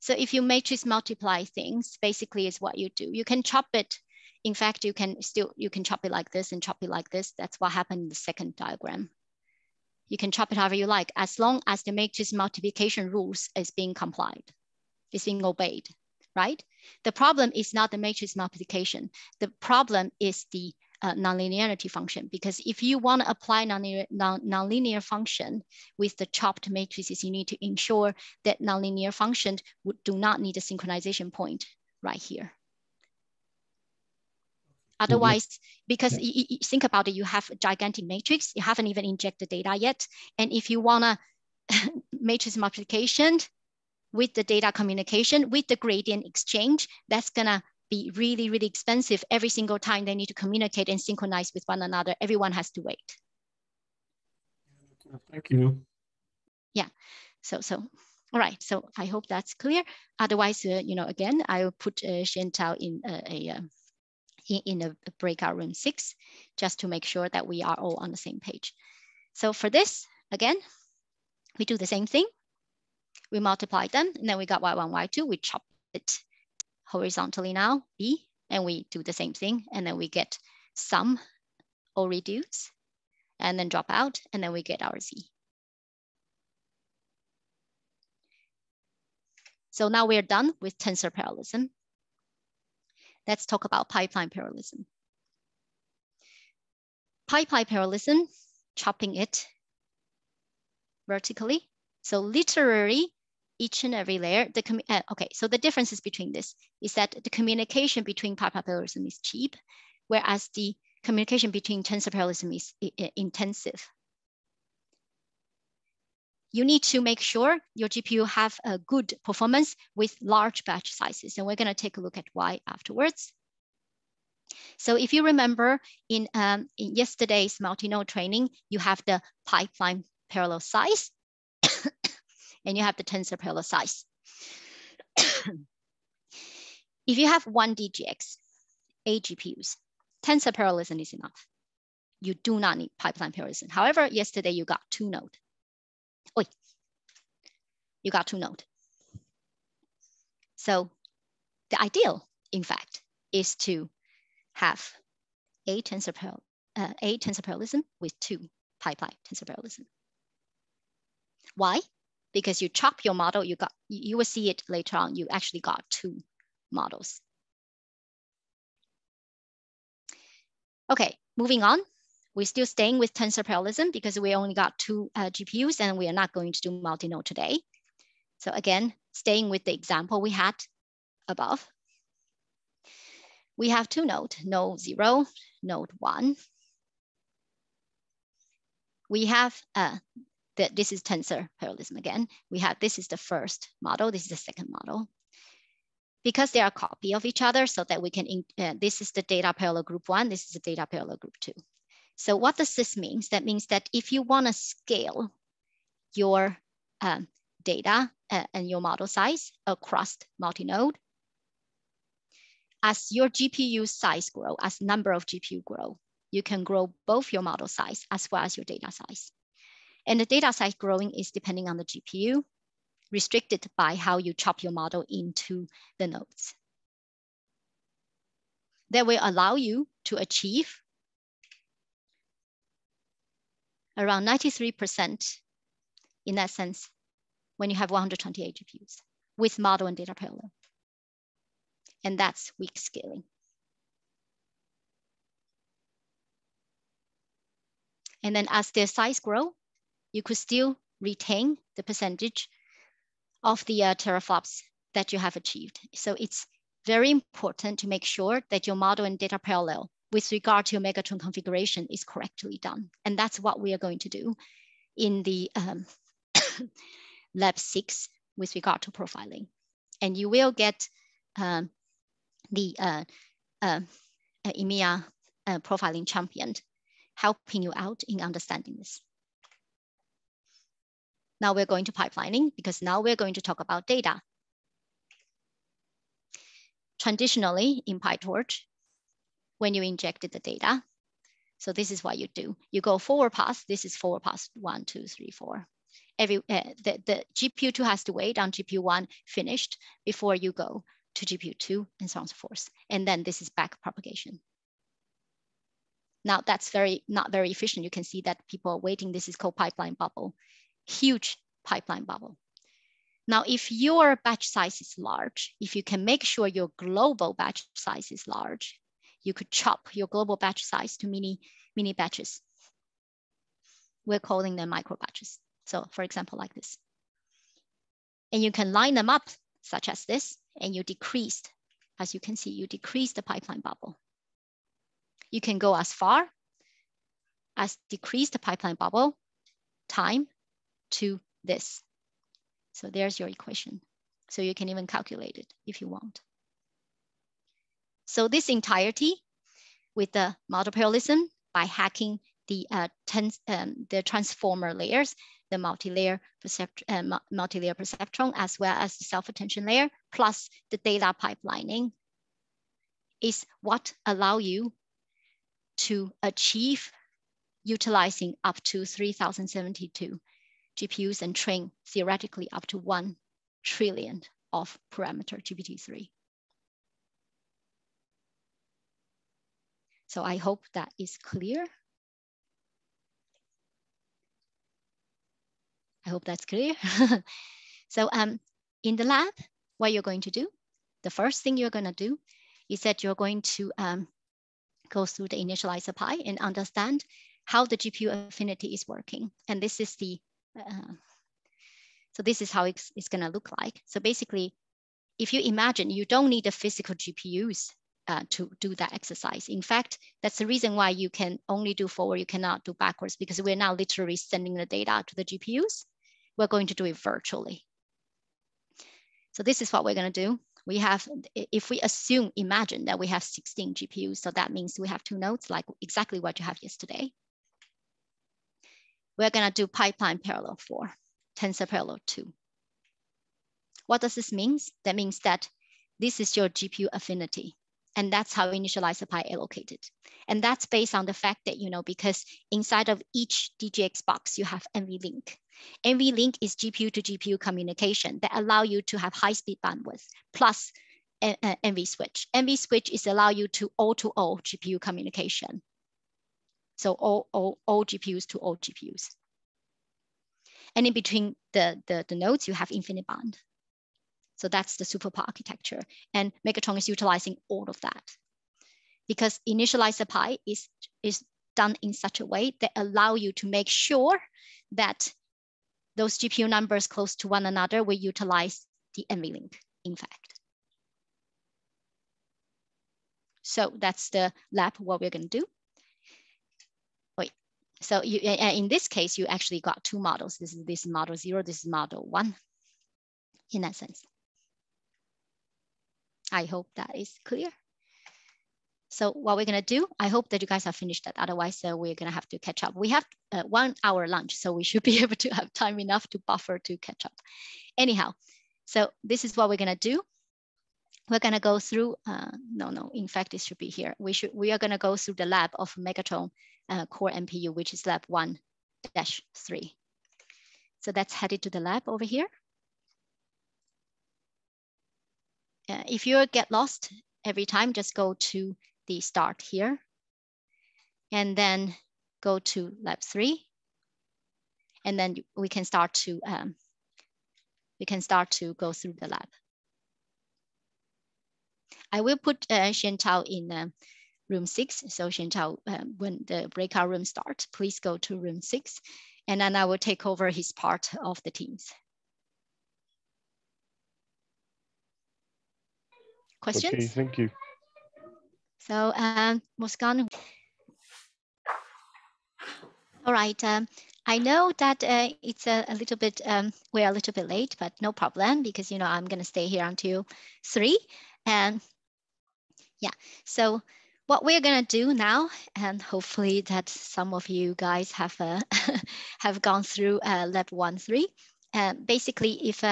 So if you matrix multiply things, basically is what you do. You can chop it. In fact, you can chop it like this and chop it like this. That's what happened in the second diagram. You can chop it however you like, as long as the matrix multiplication rules is being complied, is being obeyed. Right? The problem is not the matrix multiplication. The problem is the nonlinearity function, because if you want to apply nonlinear function with the chopped matrices, you need to ensure that nonlinear function do not need a synchronization point right here. Otherwise, because you think about it, you have a gigantic matrix, you haven't even injected data yet. And if you want to matrix multiplication, with the data communication, with the gradient exchange, that's gonna be really, really expensive. Every single time they need to communicate and synchronize with one another, everyone has to wait. Thank you. Yeah, so all right, so I hope that's clear. Otherwise, again, I will put Xiantao in a breakout room 6, just to make sure that we are all on the same page. So for this, again, we do the same thing. We multiplied them, and then we got y1, y2. We chop it horizontally now, b, and we do the same thing. And then we get sum or reduce, and then drop out, and then we get our z. So now we're done with tensor parallelism. Let's talk about pipeline parallelism. Pipeline parallelism, chopping it vertically. So literally, each and every layer, so the differences between this is that the communication between pipeline parallelism is cheap, whereas the communication between tensor parallelism is intensive. You need to make sure your GPU have a good performance with large batch sizes. And we're going to take a look at why afterwards. So if you remember in yesterday's multi-node training, you have the pipeline parallel size and you have the tensor parallel size. If you have one DGX, 8 GPUs, tensor parallelism is enough. You do not need pipeline parallelism. However, yesterday you got 2 nodes. So the ideal, in fact, is to have a tensor parallelism with 2 pipeline tensor parallelism. Why? Because you chop your model, you will see it later on, you actually got 2 models. Okay, moving on. We're still staying with tensor parallelism because we only got 2 GPUs and we are not going to do multi-node today. So again, staying with the example we had above, we have 2 nodes, node 0, node 1. We have this is tensor parallelism again. We have, this is the first model, this is the second model. Because they are a copy of each other so that we can, this is the data parallel group 1, this is the data parallel group 2. So what does this mean? That means that if you want to scale your data and your model size across multi-node, as your GPU size grow, as number of GPU grow, you can grow both your model size as well as your data size. And the data size growing is depending on the GPU, restricted by how you chop your model into the nodes. That will allow you to achieve around 93% in that sense, when you have 128 GPUs with model and data parallel. And that's weak scaling. And then as their size grow, you could still retain the percentage of the teraflops that you have achieved. So it's very important to make sure that your model and data parallel with regard to your Megatron configuration is correctly done. And that's what we are going to do in the lab 6 with regard to profiling. And you will get the EMEA profiling champion helping you out in understanding this. Now we're going to pipelining because now we're going to talk about data. Traditionally in PyTorch, when you injected the data. So this is what you do. You go forward pass, this is forward pass 1, 2, 3, 4. The GPU2 has to wait on GPU1 finished before you go to GPU2 and so on and so forth. And then this is back propagation. Now that's not very efficient. You can see that people are waiting. This is called pipeline bubble, huge pipeline bubble. Now, if your batch size is large, if you can make sure your global batch size is large, you could chop your global batch size to mini batches. We're calling them micro batches. So for example, like this. And you can line them up such as this, and you decreased, as you can see, you decrease the pipeline bubble. You can go as far as decrease the pipeline bubble time to this. So there's your equation. So you can even calculate it if you want. So this entirety with the model parallelism by hacking the transformer layers, the multi-layer perceptron, as well as the self-attention layer, plus the data pipelining is what allow you to achieve utilizing up to 3,072 GPUs and train theoretically up to 1 trillion of parameter GPT-3. So I hope that is clear. I hope that's clear. So in the lab, what you're going to do, the first thing you're going to do is that you're going to go through the initializer PI and understand how the GPU affinity is working. And this is the, so this is how it's going to look like. So basically, if you imagine, you don't need the physical GPUs to do that exercise. In fact, that's the reason why you can only do forward, you cannot do backwards, because we're now literally sending the data to the GPUs. We're going to do it virtually. So this is what we're going to do. We have, if we assume, imagine that we have 16 GPUs, so that means we have 2 nodes, like exactly what you have yesterday. We're going to do pipeline parallel 4, tensor parallel 2. What does this mean? That means that this is your GPU affinity. And that's how initializer PI allocated. And that's based on the fact that, you know, because inside of each DGX box, you have NVLink. NVLink is GPU to GPU communication that allow you to have high speed bandwidth plus NVSwitch. NVSwitch is allow you to all GPU communication. So all GPUs to all GPUs. And in between the nodes, you have infinite band. So that's the SuperPOD architecture. And Megatron is utilizing all of that because initializer PI is done in such a way that allow you to make sure that those GPU numbers close to one another will utilize the NVLink, in fact. So that's the lab, what we're gonna do. Wait, so you, in this case, you actually got 2 models. This is model 0, this is model 1, in that sense. I hope that is clear. So what we're gonna do, I hope that you guys have finished that. Otherwise, we're gonna have to catch up. We have 1 hour lunch, so we should be able to have time enough to buffer to catch up. Anyhow, so this is what we're gonna do. We're gonna go through, in fact, it should be here. We are gonna go through the lab of Megatron core MPU, which is lab 1-3. So that's headed to the lab over here. If you get lost every time, just go to the start here and then go to lab 3. And then we can start to go through the lab. I will put Xiantao in room 6. So Xiantao, when the breakout room starts, please go to room 6. And then I will take over his part of the teams. Questions? Okay, thank you. So, Mosakan. All right. I know that it's a little bit, we're a little bit late, but no problem because, you know, I'm going to stay here until 3. And yeah, so what we're going to do now, and hopefully that some of you guys have have gone through lab 1-3. Basically, if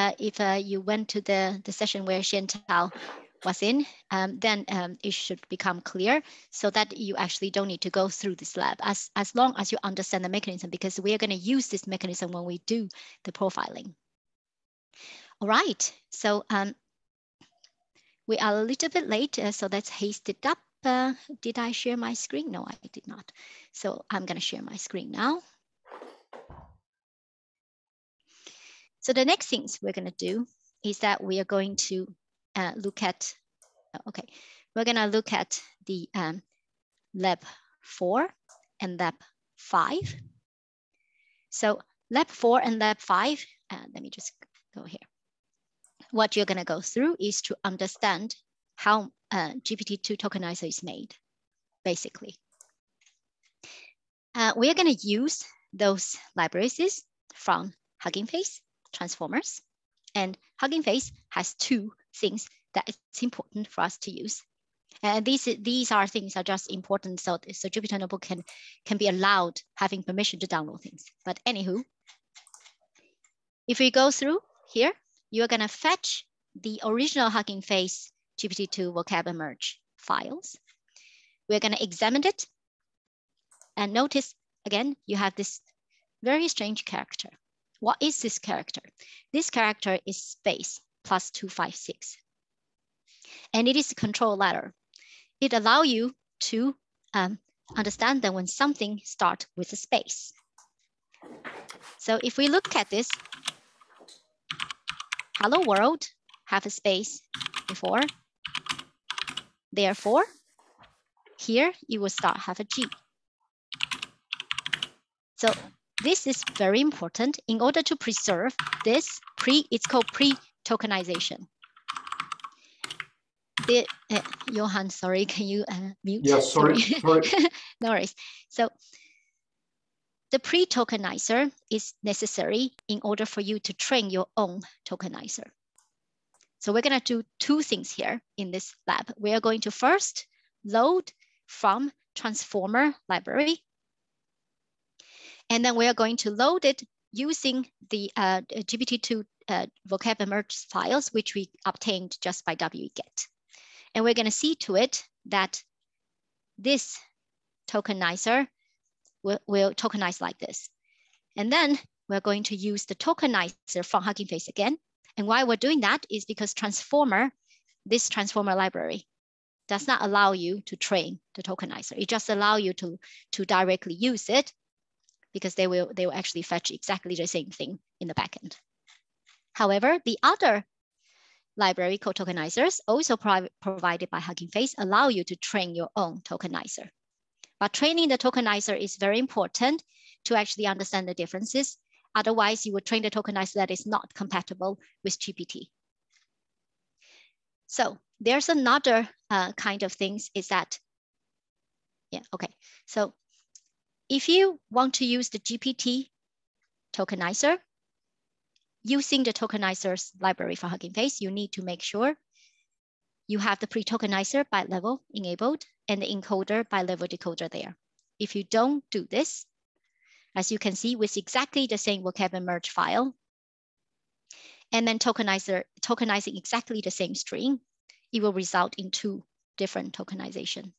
you went to the session where Xiantao was in, then it should become clear so that you actually don't need to go through this lab as long as you understand the mechanism, because we are going to use this mechanism when we do the profiling. All right, so we are a little bit late, so let's haste it up. Did I share my screen? No, I did not. So I'm going to share my screen now. So the next things we're going to do is that we are going to look at, we're going to look at the lab 4 and lab 5. So lab 4 and lab 5, let me just go here. What you're going to go through is to understand how GPT-2 tokenizer is made, basically. We are going to use those libraries from Hugging Face, transformers, and Hugging Face has 2 things that it's important for us to use. And these are things are just important so Jupyter Notebook can be allowed having permission to download things. But anywho, if we go through here, you're gonna fetch the original Hugging Face GPT-2 vocab and merge files. We're gonna examine it. And notice again, you have this very strange character. What is this character? This character is space plus 256. And it is a control ladder. It allows you to understand that when something starts with a space. So if we look at this, hello world have a space before. Therefore, here you will start have a G. So this is very important in order to preserve this it's called pre-tokenization. Johan, sorry, can you mute? Yeah, sorry. No worries. So the pre-tokenizer is necessary in order for you to train your own tokenizer. So we're going to do two things here in this lab. We are going to first load from transformer library. And then we are going to load it using the GPT-2 vocab merge files, which we obtained just by wget. And we're going to see to it that this tokenizer will tokenize like this. And then we're going to use the tokenizer from Hugging Face again. And why we're doing that is because this transformer library does not allow you to train the tokenizer. It just allows you to directly use it, because they will actually fetch exactly the same thing in the backend. However, the other library called tokenizers, also provided by Hugging Face, allow you to train your own tokenizer. But training the tokenizer is very important to actually understand the differences. Otherwise, you would train the tokenizer that is not compatible with GPT. So there's another kind of things is that, yeah, okay. So if you want to use the GPT tokenizer, using the tokenizer's library for Hugging Face, you need to make sure you have the pre-tokenizer by level enabled and the encoder by level decoder there. If you don't do this, as you can see, with exactly the same vocab merge file, and then tokenizing exactly the same string, it will result in two different tokenization.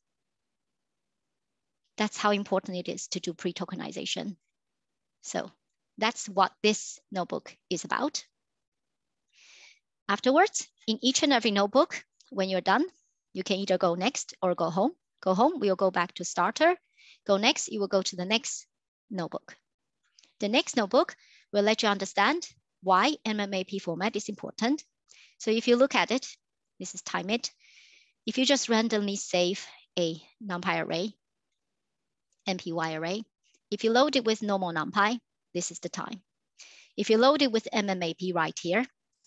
That's how important it is to do pre-tokenization. So that's what this notebook is about. Afterwards, in each and every notebook, when you're done, you can either go next or go home. Go home, we'll go back to starter. Go next, you will go to the next notebook. The next notebook will let you understand why MMAP format is important. So if you look at it, this is time it. If you just randomly save a NumPy array, MPY array, if you load it with normal NumPy, this is the time. If you load it with MMAP right here,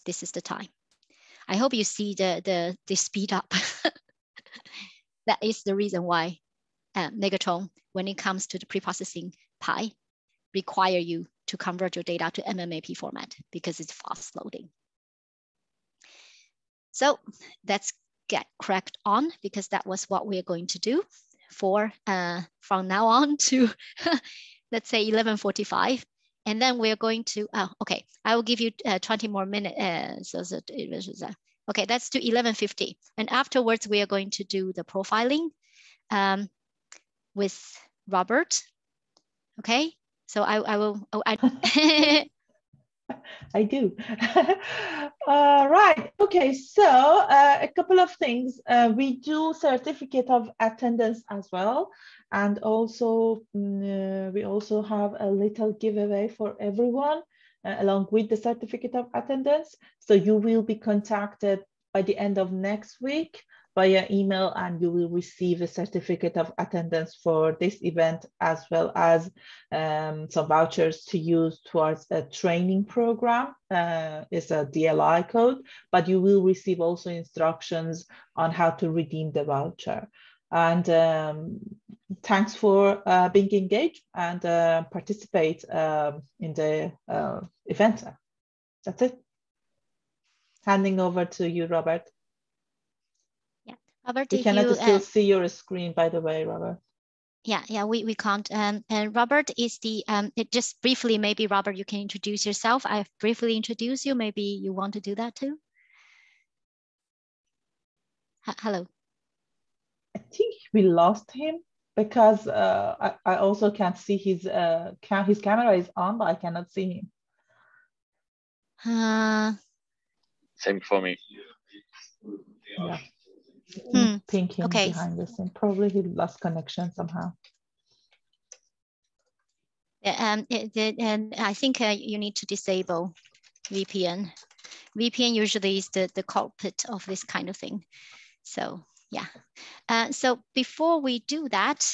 this is the time. I hope you see the speed up. That is the reason why Megatron, when it comes to the preprocessing PI, require you to convert your data to MMAP format because it's fast loading. So let's get cracked on, because that was what we're going to do for from now on to let's say 11:45, and then we're going to okay, I will give you 20 more minutes. Okay, that's to 11:50, and afterwards we are going to do the profiling with Robert. Okay, so I will. Oh, I do. All right. Okay. So a couple of things. We do certificate of attendance as well, and also we also have a little giveaway for everyone along with the certificate of attendance. So you will be contacted by the end of next week via email, and you will receive a certificate of attendance for this event, as well as some vouchers to use towards a training program. It's a DLI code, but you will receive also instructions on how to redeem the voucher. And thanks for being engaged and participate in the event. That's it. Handing over to you, Robert. Robert, we cannot still see your screen, by the way, Robert. Yeah, yeah, we can't. And Robert is the, just briefly, maybe Robert, you can introduce yourself. I've briefly introduced you. Maybe you want to do that too? Hello. I think we lost him because I also can't see his camera is on, but I cannot see him. Same for me. Yeah. Thinking okay. Behind this, and probably he lost connection somehow. And I think you need to disable VPN. VPN usually is the culprit of this kind of thing. So yeah. So before we do that,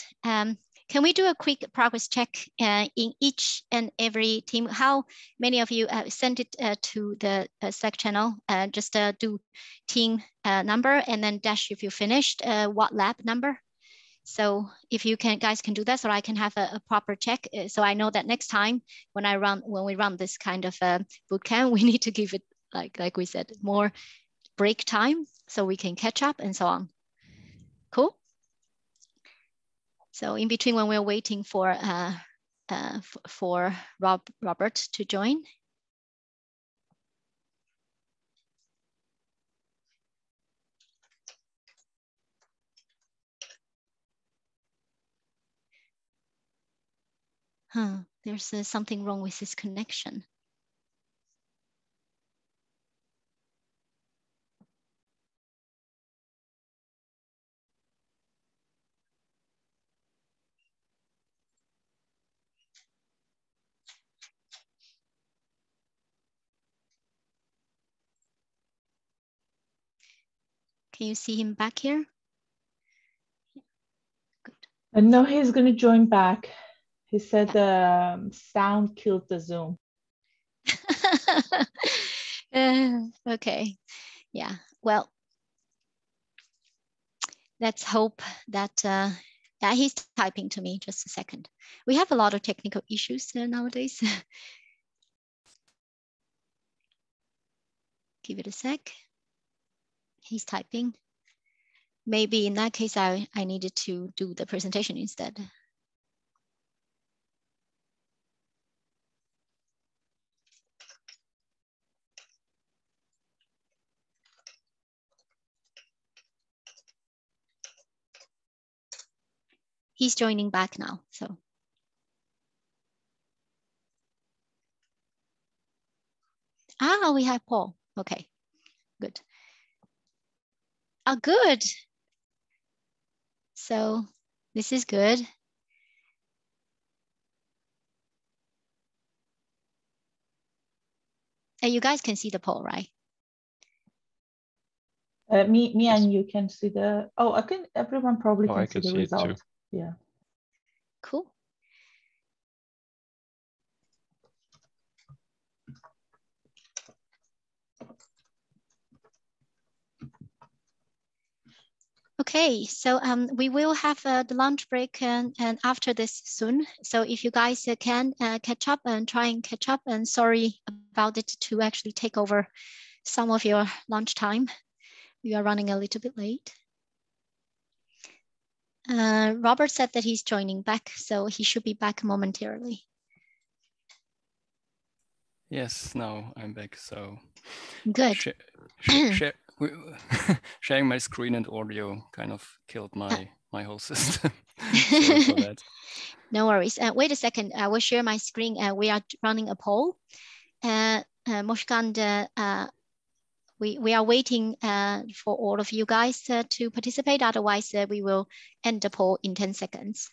can we do a quick progress check in each and every team? How many of you sent it to the Slack channel? Just do team number and then dash if you finished, what lab number? So if you can, guys can do that, so I can have a proper check. So I know that next time when I run, when we run this kind of bootcamp, we need to give it, like we said, more break time so we can catch up and so on. Cool. So in between, when we're waiting for Robert to join. There's something wrong with this connection. Can you see him back here? Good. And no, he's going to join back. He said the sound killed the Zoom. Okay, yeah. Well, let's hope that yeah, he's typing to me. Just a second. We have a lot of technical issues nowadays. Give it a sec. He's typing. Maybe in that case, I needed to do the presentation instead. He's joining back now, so. Ah, we have Paul. Okay, good. Ah, good. So this is good. And you guys can see the poll, right? Me and you can see the, oh, I can, everyone probably can see the result. Yeah. Cool. Okay, so we will have the lunch break and after this soon. So if you guys can catch up and try and catch up, and sorry about it to actually take over some of your lunch time. We are running a little bit late. Robert said that he's joining back, so he should be back momentarily. Yes, now I'm back, so. Good. Sharing my screen and audio kind of killed my whole system. Sorry for that. No worries. Wait a second, I will share my screen. We are running a poll. Moshkand, we are waiting for all of you guys to participate. Otherwise, we will end the poll in 10 seconds.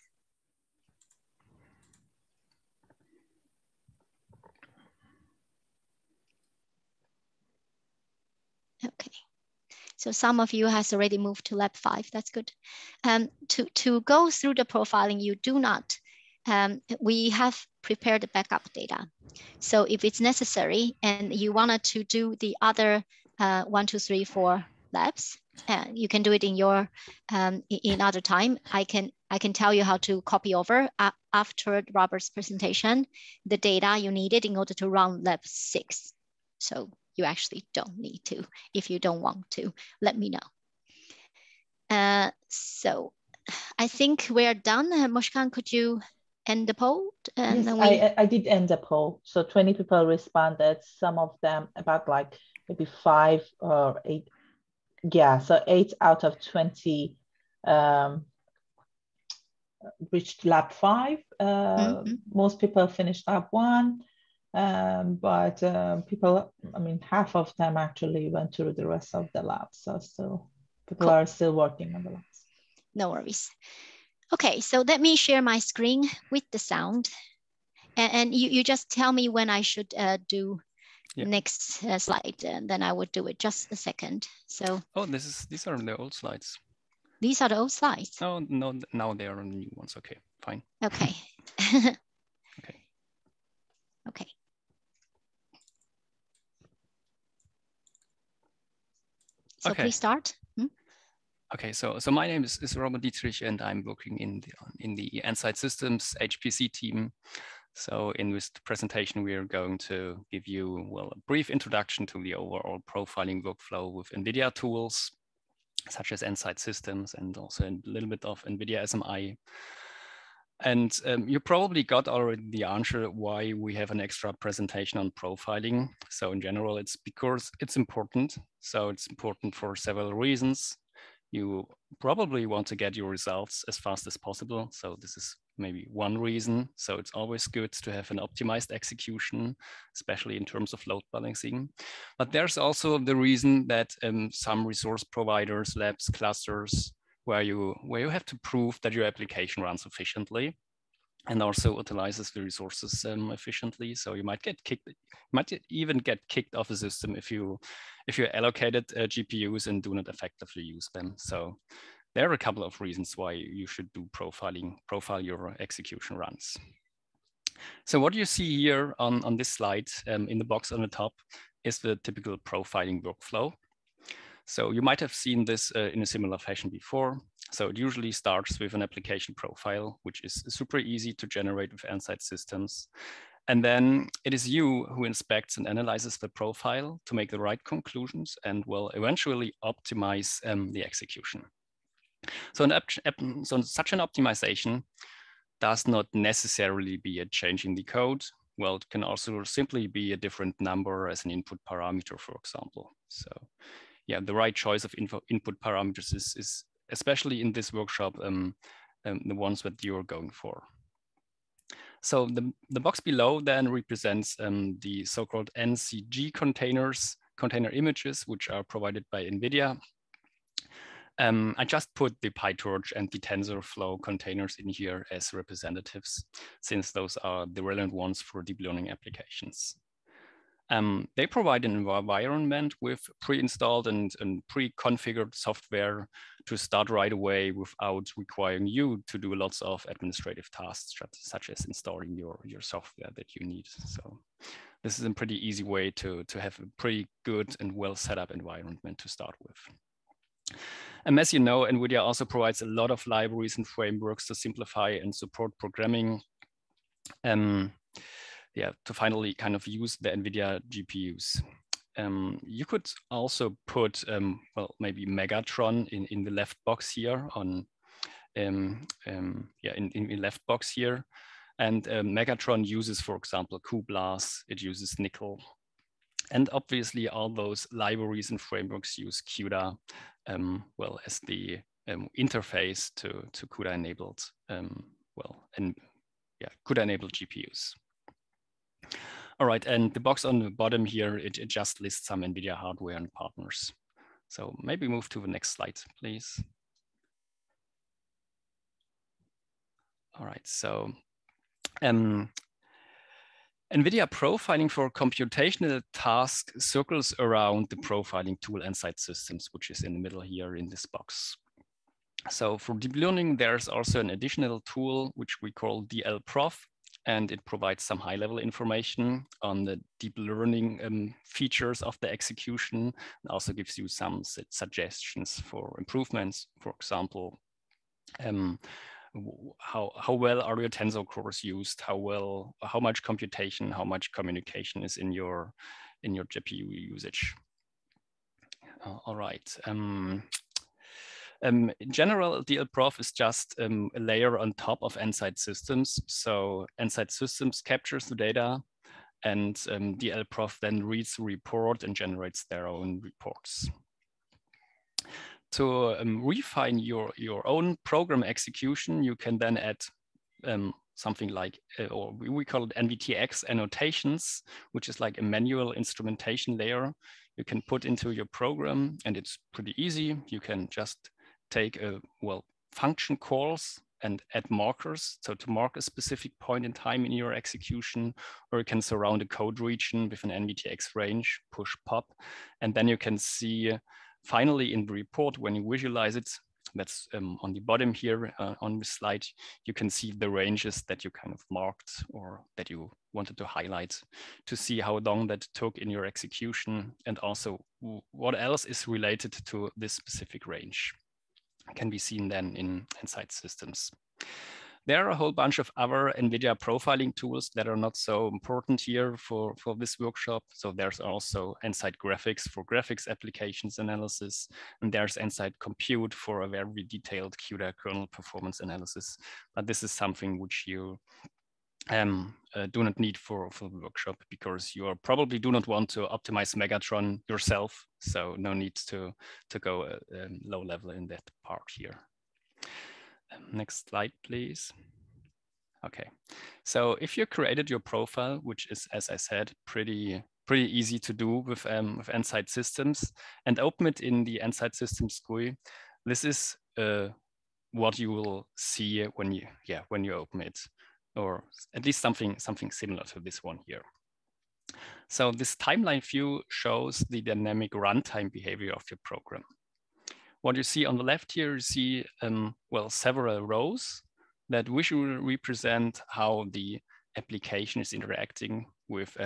Okay. So some of you has already moved to lab 5. That's good. To go through the profiling, you do not. We have prepared the backup data. So if it's necessary and you wanted to do the other 1, 2, 3, 4 labs. You can do it in your in other time. I can tell you how to copy over after Robert's presentation the data you needed in order to run lab 6. So you actually don't need to. If you don't want to, let me know. So I think we're done. Moshkan, could you end the poll? And yes, I did end the poll. So 20 people responded. Some of them about like maybe 5 or 8. Yeah, so 8 out of 20 reached lab 5. Most people finished lab 1. But people, I mean, half of them actually went through the rest of the lab. So still, people are still working on the labs. No worries. Okay, so let me share my screen with the sound. And you just tell me when I should do next slide, and then I would do it. Just a second. So these are the old slides. These are the old slides. Oh no, now they are the new ones. Okay, fine. Okay. Okay. Okay. So please start. Hmm? Okay, so my name is Robert Dietrich, and I'm working in the Nsight Systems HPC team. So in this presentation, we are going to give you, well, a brief introduction to the overall profiling workflow with NVIDIA tools, such as Nsight Systems, and also a little bit of NVIDIA SMI. And you probably got already the answer why we have an extra presentation on profiling. So in general, it's because it's important. So it's important for several reasons. You probably want to get your results as fast as possible. So this is maybe one reason. So it's always good to have an optimized execution, especially in terms of load balancing. But there's also the reason that some resource providers, labs, clusters, where you have to prove that your application runs efficiently and also utilizes the resources efficiently. So you might get kicked, even get kicked off a system if you allocated GPUs and do not effectively use them. So there are a couple of reasons why you should do profiling, profile your execution runs. So what you see here on this slide in the box on the top is the typical profiling workflow. So you might have seen this in a similar fashion before. So it usually starts with an application profile, which is super easy to generate with Nsight Systems. And then it is you who inspects and analyzes the profile to make the right conclusions and will eventually optimize the execution. So such an optimization does not necessarily be a change in the code. Well, it can also simply be a different number as an input parameter, for example. So yeah, the right choice of input parameters is especially in this workshop, the ones that you're going for. So the box below then represents the so-called NCG containers, container images, which are provided by NVIDIA. I just put the PyTorch and the TensorFlow containers in here as representatives, since those are the relevant ones for deep learning applications. They provide an environment with pre-installed and pre-configured software to start right away without requiring you to do lots of administrative tasks, such as installing your software that you need. So this is a pretty easy way to have a pretty good and well set up environment to start with. And as you know, NVIDIA also provides a lot of libraries and frameworks to simplify and support programming. Yeah, to finally kind of use the NVIDIA GPUs. You could also put, well, maybe Megatron in the left box here on, in the left box here. And Megatron uses, for example, CuBLAS, it uses Nickel. And obviously all those libraries and frameworks use CUDA, well, as the interface to CUDA-enabled, CUDA-enabled GPUs. All right, and the box on the bottom here, it just lists some NVIDIA hardware and partners. So maybe move to the next slide, please. All right, so NVIDIA profiling for computational tasks circles around the profiling tool Nsight Systems, which is in the middle here in this box. So for deep learning, there's also an additional tool, which we call DLProf. And it provides some high-level information on the deep learning features of the execution. It also gives you some suggestions for improvements. For example, how well are your tensor cores used? How much computation? How much communication is in your GPU usage? All right. In general, DLProf is just a layer on top of Nsight Systems. So Nsight Systems captures the data, and DLProf then reads the report and generates their own reports. To refine your own program execution, you can then add something like, or we call it NVTX annotations, which is like a manual instrumentation layer you can put into your program, and it's pretty easy. You can just take a, well, function calls and add markers, so to mark a specific point in time in your execution, or you can surround a code region with an NVTX range, push pop, and then you can see finally in the report when you visualize it, that's on the bottom here on the slide, you can see the ranges that you kind of marked or that you wanted to highlight to see how long that took in your execution and also what else is related to this specific range. Can be seen then in Nsight Systems. There are a whole bunch of other NVIDIA profiling tools that are not so important here for this workshop. So there's also Nsight Graphics for graphics applications analysis, and there's Nsight Compute for a very detailed CUDA kernel performance analysis. But this is something which you do not need for the workshop, because you probably do not want to optimize Megatron yourself. So no need to go low level in that part here. Next slide, please. Okay, so if you created your profile, which is, as I said, pretty easy to do with Nsight Systems, and open it in the Nsight Systems GUI, this is what you will see when you open it, or at least something similar to this one here. So this timeline view shows the dynamic runtime behavior of your program. What you see on the left here, you see several rows that visually represent how the application is interacting with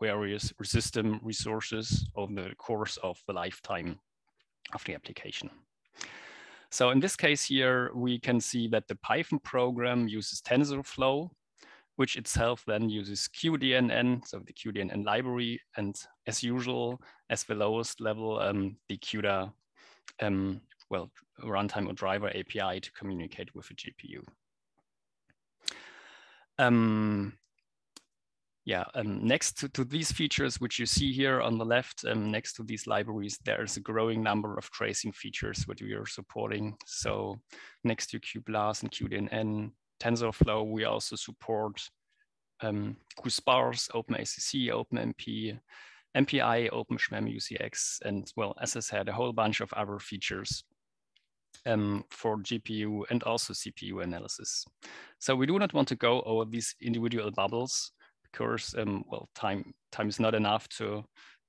various system resources over the course of the lifetime of the application. So in this case here, we can see that the Python program uses TensorFlow, which itself then uses QDNN, so the QDNN library, and as usual, as the lowest level, the CUDA runtime or driver API to communicate with a GPU. Next to these features, which you see here on the left, next to these libraries, there is a growing number of tracing features which we are supporting. So next to CuBLAS and QDNN, TensorFlow, we also support QSparse, OpenACC, OpenMP, MPI, OpenSchmem, UCX, and well, as I said, a whole bunch of other features for GPU and also CPU analysis. So we do not want to go over these individual bubbles, because time is not enough to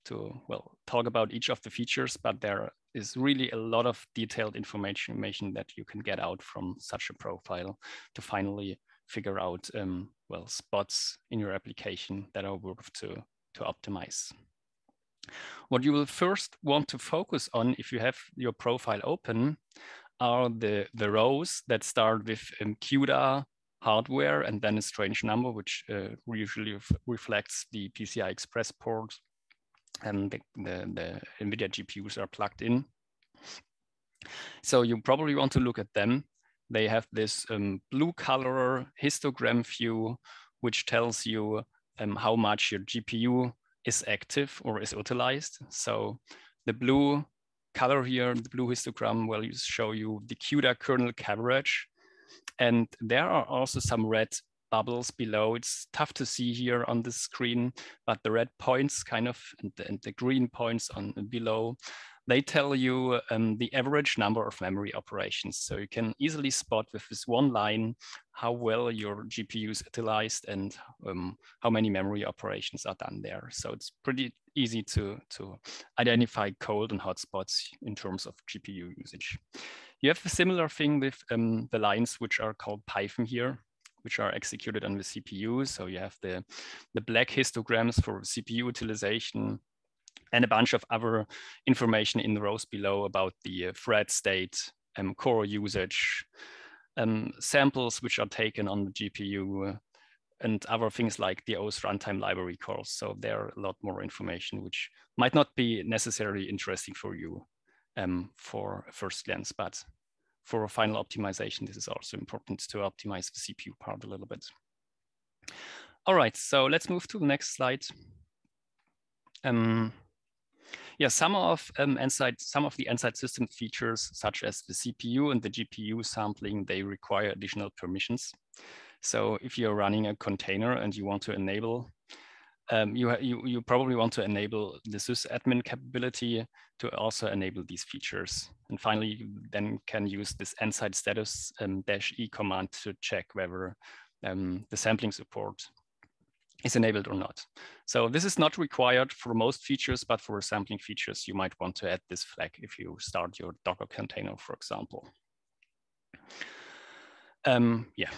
talk about each of the features, but there is really a lot of detailed information that you can get out from such a profile to finally figure out spots in your application that are worth to optimize. What you will first want to focus on if you have your profile open are the rows that start with CUDA hardware and then a strange number, which usually reflects the PCI Express port and the NVIDIA GPUs are plugged in. So you probably want to look at them. They have this blue color histogram view, which tells you how much your GPU is active or is utilized. So the blue color here, the blue histogram will show you the CUDA kernel coverage. And there are also some red bubbles below. It's tough to see here on the screen, but the red points and the green points on below, they tell you the average number of memory operations. So you can easily spot with this one line how well your GPU is utilized and how many memory operations are done there. So it's pretty easy to identify cold and hot spots in terms of GPU usage. You have a similar thing with the lines which are called Python here, which are executed on the CPU. So you have the black histograms for CPU utilization, and a bunch of other information in the rows below about the thread state, core usage, samples which are taken on the GPU, and other things like the OS runtime library calls. So there are a lot more information which might not be necessarily interesting for you for a first glance, but for a final optimization, this is also important to optimize the CPU part a little bit. All right, so let's move to the next slide. Some of the Nsight system features, such as the CPU and the GPU sampling, they require additional permissions. So if you're running a container and you want to enable, you probably want to enable the sysadmin capability to also enable these features. And finally, you then can use this Nsight status -e command to check whether the sampling support is enabled or not. So this is not required for most features, but for sampling features, you might want to add this flag if you start your Docker container, for example. Yeah,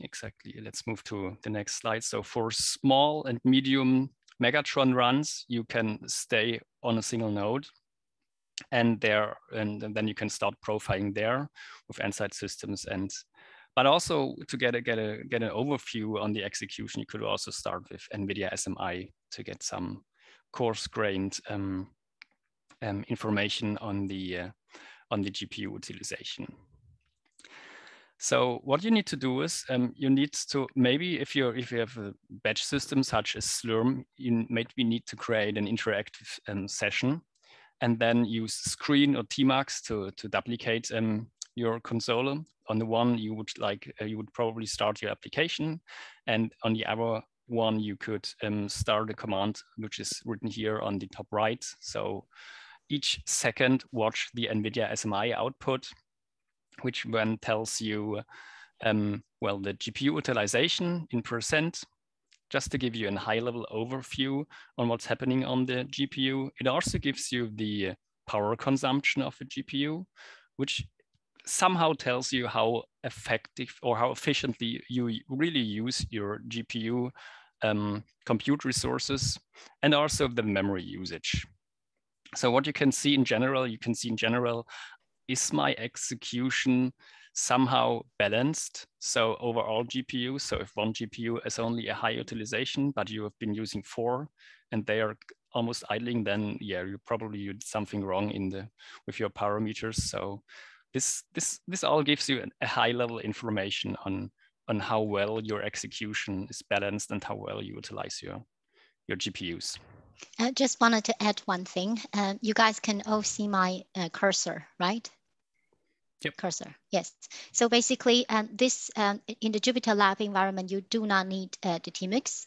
exactly. Let's move to the next slide. So for small and medium Megatron runs, you can stay on a single node, and then you can start profiling there with Nsight Systems. And but also to get an overview on the execution, you could also start with NVIDIA SMI to get some coarse-grained information on the GPU utilization. So what you need to do is you need to, maybe if you have a batch system such as Slurm, you maybe need to create an interactive session, and then use Screen or Tmux to duplicate your console. On the one you would like, you would probably start your application, and on the other one you could start a command which is written here on the top right. So each second watch the NVIDIA SMI output, which then tells you, well, the GPU utilization in %, just to give you a high-level overview on what's happening on the GPU. It also gives you the power consumption of the GPU, which somehow tells you how effective or how efficiently you really use your GPU compute resources, and also the memory usage. So what you can see in general, is my execution somehow balanced? So overall GPU, so if one GPU is only a high utilization, but you have been using 4 and they are almost idling, then yeah, you probably did something wrong in the, with your parameters. So this all gives you a high level information on how well your execution is balanced and how well you utilize your GPUs. I just wanted to add one thing. You guys can all see my cursor, right? Yep. Cursor, yes. So basically, this in the Jupyter Lab environment, you do not need the tmux.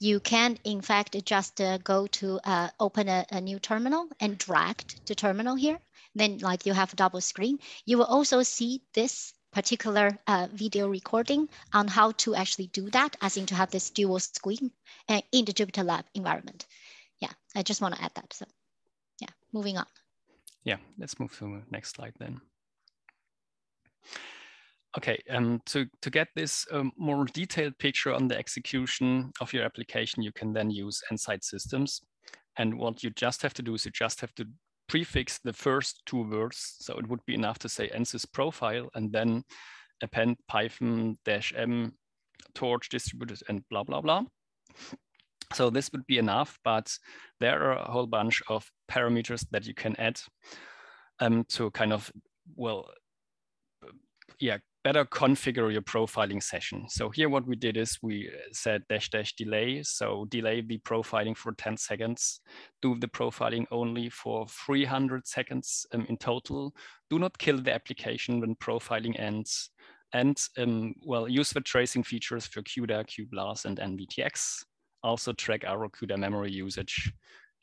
You can, in fact, just go to open a new terminal and drag the terminal here. Then, like, you have double screen. You will also see this particular video recording on how to actually do that, as in to have this dual screen in the Jupyter Lab environment. Yeah, I just want to add that. So yeah, moving on. Yeah, let's move to the next slide then. Okay, to get this more detailed picture on the execution of your application, you can then use Nsight Systems. And what you just have to do is you just have to prefix the first 2 words. So it would be enough to say nsys profile and then append python-m torch distributed and blah, blah, blah. So this would be enough, but there are a whole bunch of parameters that you can add to kind of, well, yeah, better configure your profiling session. So here what we did is we said --delay. So delay the profiling for 10 seconds. Do the profiling only for 300 seconds in total. Do not kill the application when profiling ends. And well, use the tracing features for CUDA, CuBLAS, and NVTX. Also track our CUDA memory usage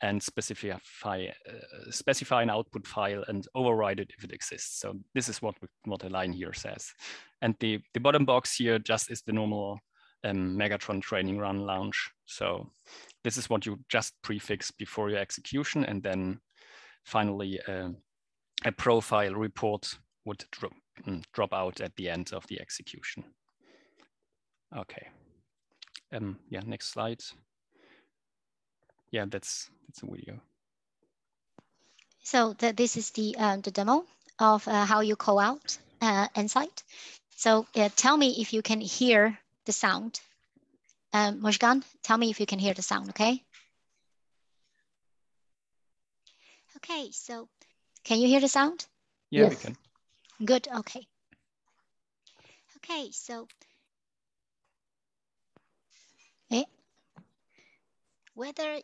and specify an output file and override it if it exists. So this is what the line here says. And the bottom box here just is the normal Megatron training run launch. So this is what you just prefix before your execution. And then finally, a profile report would drop out at the end of the execution. Okay. Yeah, next slide. Yeah, that's a video. So this is the demo of how you call out Nsight. So tell me if you can hear the sound. Mosakan, tell me if you can hear the sound, okay? Okay, so can you hear the sound? Yeah, yes, we can. Good, okay. Okay, so. Whether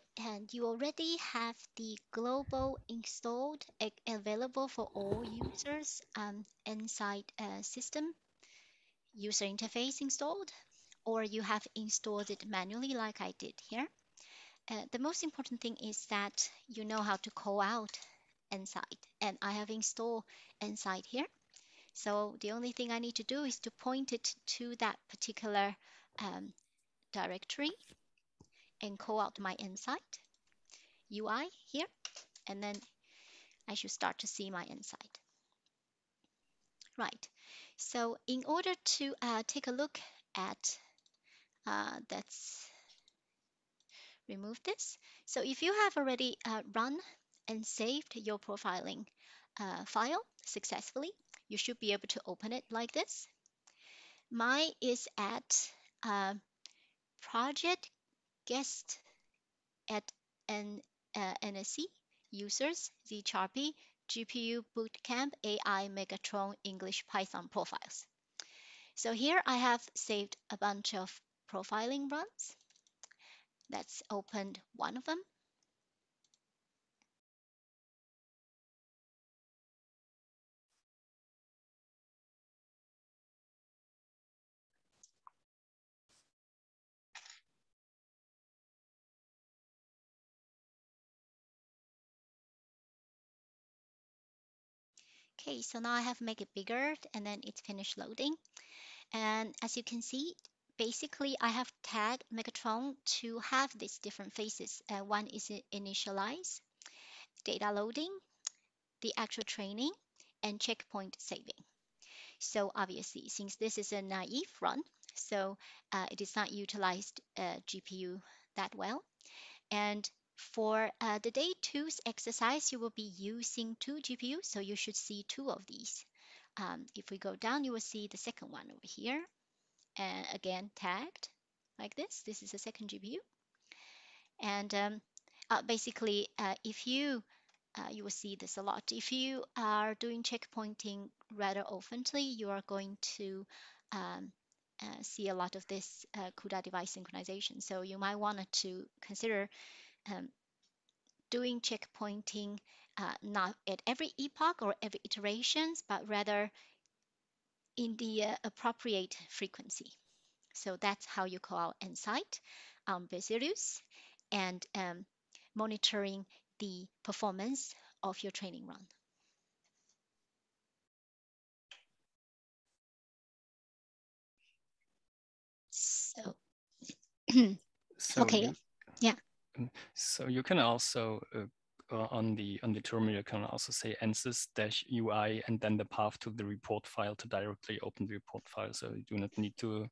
you already have the global installed available for all users Nsight system user interface installed, or you have installed it manually like I did here. The most important thing is that you know how to call out Nsight, and I have installed Nsight here. So the only thing I need to do is to point it to that particular directory and call out my Nsight UI here, and then I should start to see my Nsight. Right, so in order to take a look at, let's remove this. So if you have already run and saved your profiling file successfully, you should be able to open it like this. Mine is at project guest at NSC users zcharpy GPU bootcamp AI Megatron English Python profiles. So here I have saved a bunch of profiling runs. Let's open one of them. Okay, so now I have made it bigger and then it's finished loading. And as you can see, basically I have tagged Megatron to have these different phases. One is initialize, data loading, the actual training, and checkpoint saving. So obviously, since this is a naive run, so it is not utilized GPU that well. And for the day 2's exercise, you will be using 2 GPUs, so you should see 2 of these. If we go down, you will see the second one over here. And again, tagged like this. This is the second GPU. And basically, if you, you will see this a lot. If you are doing checkpointing rather oftenly, you are going to see a lot of this CUDA device synchronization. So you might want to consider doing checkpointing not at every epoch or every iterations, but rather in the appropriate frequency. So that's how you call out Nsight on Berzelius and monitoring the performance of your training run. So, okay, yeah. So you can also on the terminal you can also say nsys-ui and then the path to the report file to directly open the report file. So you do not need to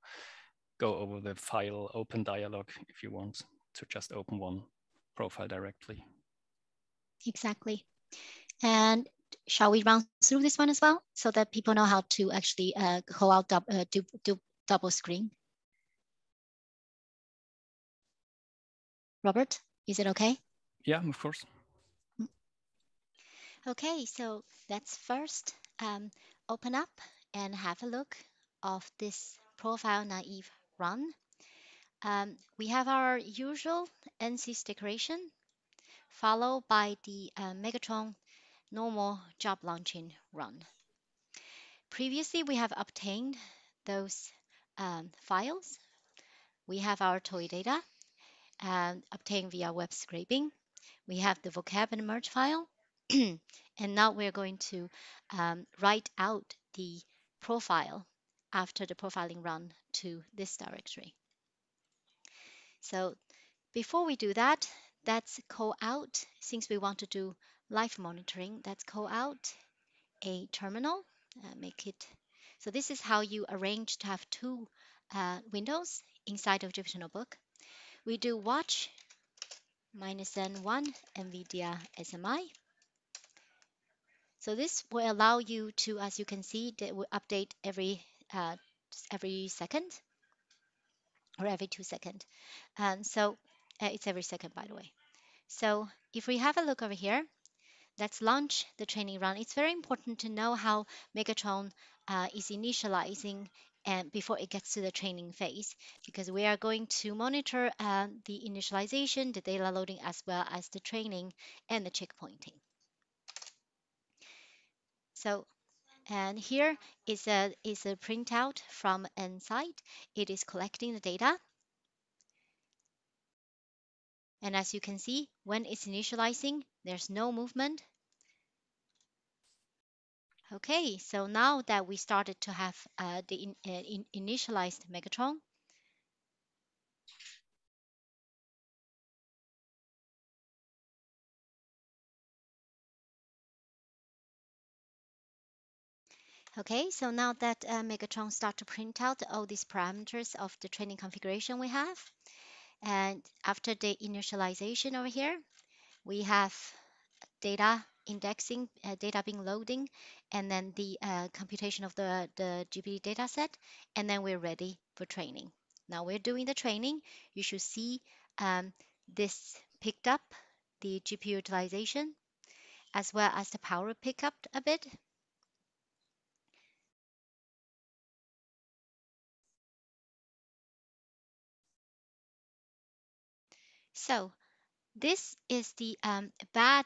go over the file open dialog if you want to just open one profile directly. Exactly. And shall we run through this one as well so that people know how to actually call out double screen? Robert, is it okay? Yeah, of course. Okay, so let's first open up and have a look of this profile naive run. We have our usual NSYS decoration, followed by the Megatron normal job launching run. Previously, we have obtained those files. We have our toy data, obtained via web scraping. We have the vocab and merge file. And now we're going to write out the profile after the profiling run to this directory. So before we do that, let's call out, since we want to do live monitoring, let's call out a terminal, make it. So this is how you arrange to have 2 windows inside of Jupyter Notebook. We do watch -n1 NVIDIA SMI. So this will allow you to, as you can see, that will update every second or every 2 seconds. So it's every second, by the way. So if we have a look over here, let's launch the training run. It's very important to know how Megatron is initializing and before it gets to the training phase, because we are going to monitor the initialization, the data loading, as well as the training and the checkpointing. So And here is a printout from Nsight. It is collecting the data. And as you can see, when it's initializing, there's no movement. Okay, so now that we started to have the initialized Megatron, okay, so now that Megatron starts to print out all these parameters of the training configuration we have, and after the initialization over here, we have data indexing, data being loading, and then the computation of the GPT dataset, and then we're ready for training. Now we're doing the training. You should see this picked up the GPU utilization, as well as the power picked up a bit. So this is the bad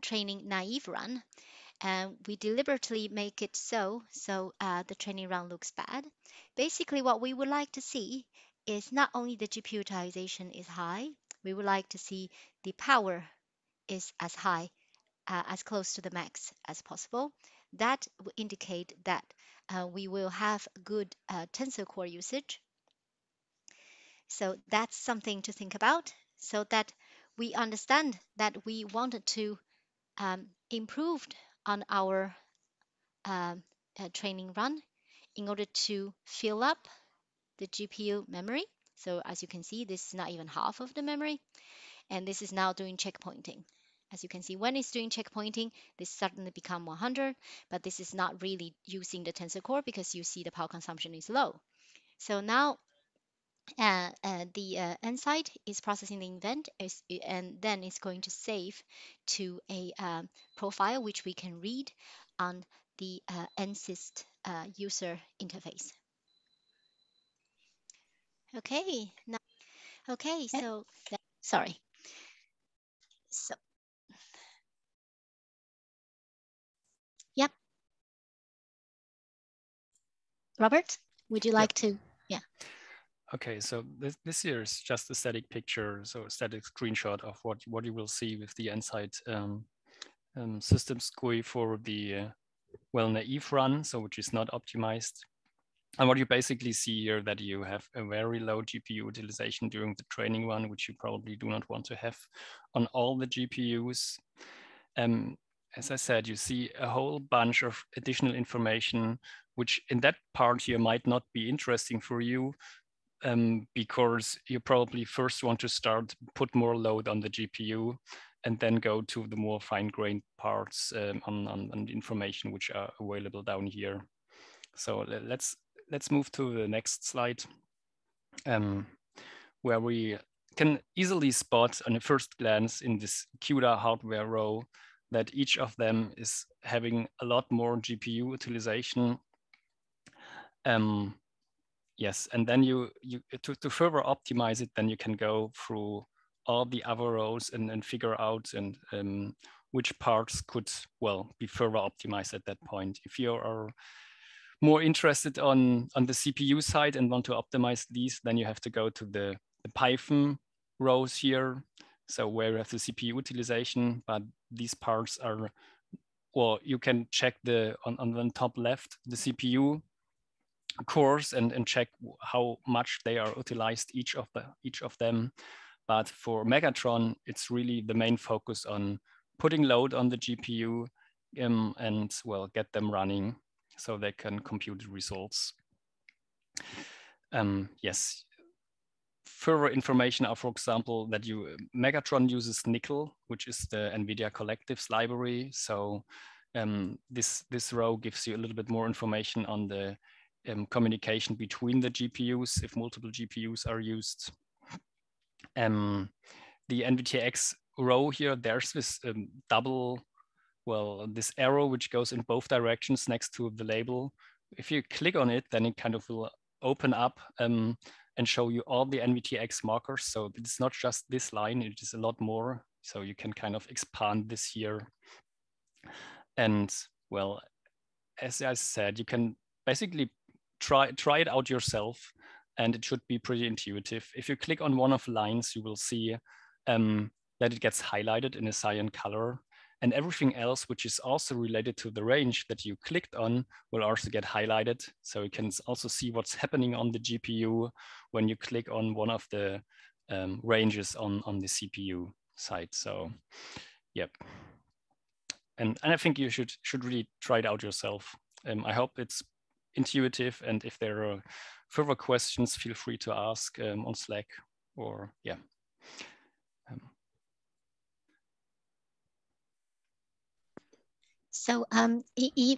training naive run, and we deliberately make it so the training run looks bad. Basically, what we would like to see is not only the GPU utilization is high, we would like to see the power is as high, as close to the max as possible. That would indicate that we will have good tensor core usage. So that's something to think about, so that we understand that we wanted to improve on our training run in order to fill up the GPU memory. So as you can see, this is not even half of the memory, and this is now doing checkpointing. As you can see, when it's doing checkpointing, this suddenly become 100, but this is not really using the tensor core because you see the power consumption is low. So now the Nsight is processing the event, and then it's going to save to a profile which we can read on the NSYST user interface. Okay. Now, okay. So sorry. So. Yep. Robert, would you like to? Yeah. Okay, so this here is just a static picture, so a static screenshot of what you will see with the Nsight Systems GUI for the naive run, so which is not optimized. And what you basically see here that you have a very low GPU utilization during the training run, which you probably do not want to have on all the GPUs. As I said, you see a whole bunch of additional information, which in that part here might not be interesting for you, because you probably first want to put more load on the GPU and then go to the more fine-grained parts on the information which are available down here. So let's move to the next slide, where we can easily spot on a first glance in this CUDA hardware row that each of them is having a lot more GPU utilization. Yes, and then to further optimize it, then you can go through all the other rows and figure out which parts could, well, be further optimized at that point. If you are more interested on the CPU side and want to optimize these, then you have to go to the Python rows here. So where you have the CPU utilization, but these parts are, well, you can check on the top left, the CPU cores and check how much they are utilized, each of them. But for Megatron, it's really the main focus on putting load on the GPU and, well, get them running so they can compute results. Yes, further information are, for example, that Megatron uses Nickel, which is the NVIDIA Collectives library. So this row gives you a little bit more information on the communication between the GPUs, if multiple GPUs are used. The NVTX row here, there's this this arrow which goes in both directions next to the label. If you click on it, then it kind of will open up and show you all the NVTX markers. So it's not just this line, it is a lot more. So you can kind of expand this here. And, well, as I said, you can basically try it out yourself, and it should be pretty intuitive. If you click on one of the lines, you will see that it gets highlighted in a cyan color, and everything else, which is also related to the range that you clicked on, will also get highlighted. So you can also see what's happening on the GPU when you click on one of the ranges on the CPU side. So, yep. And I think you should really try it out yourself. I hope it's intuitive, and if there are further questions, feel free to ask on Slack or, yeah. So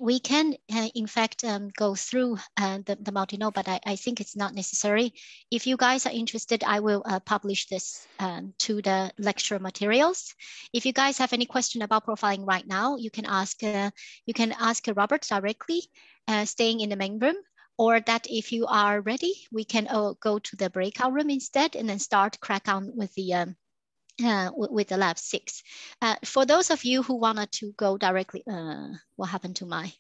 we can, in fact, go through the multinode, but I think it's not necessary. If you guys are interested, I will publish this to the lecture materials. If you guys have any question about profiling right now, you can ask Robert directly, staying in the main room, or that if you are ready, we can go to the breakout room instead and then start crack on with the lab 6. For those of you who wanted to go directly, what happened to my,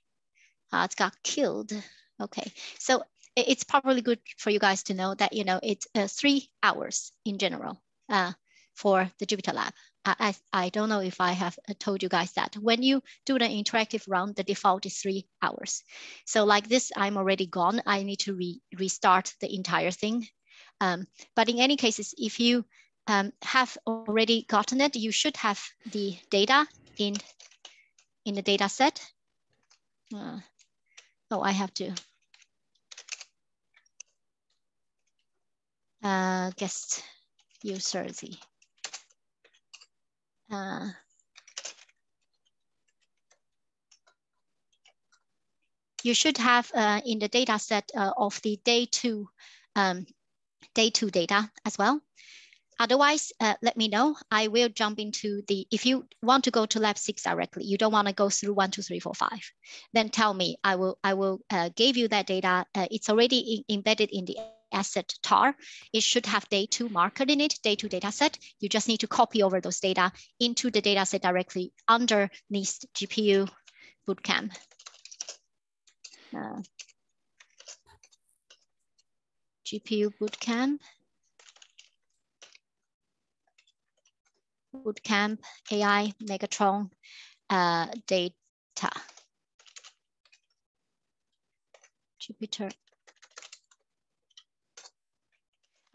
it got killed. Okay, so it's probably good for you guys to know that, you know, it's 3 hours in general for the Jupyter lab. I don't know if I have told you guys that. When you do the interactive round, the default is 3 hours. So like this, I'm already gone. I need to restart the entire thing. But in any cases, if you have already gotten it, you should have the data in the data set. Oh, I have to guest user Z. You should have in the data set of the day two data as well. Otherwise, let me know. I will jump into the, if you want to go to lab 6 directly, you don't want to go through 1, 2, 3, 4, 5, then tell me. I will give you that data. It's already embedded in the asset tar. It should have day 2 marker in it, day 2 data set. You just need to copy over those data into the data set directly underneath GPU bootcamp. GPU bootcamp. Bootcamp AI Megatron data. Jupyter.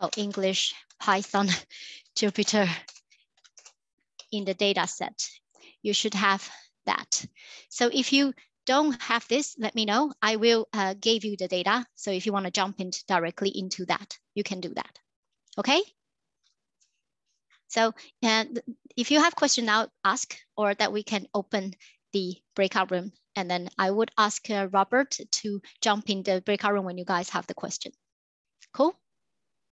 Oh, English, Python, Jupyter in the data set. You should have that. So if you don't have this, let me know. I will give you the data. So if you want to jump in directly into that, you can do that. Okay? So if you have questions now, ask, or that we can open the breakout room. And then I would ask Robert to jump in the breakout room when you guys have the question. Cool?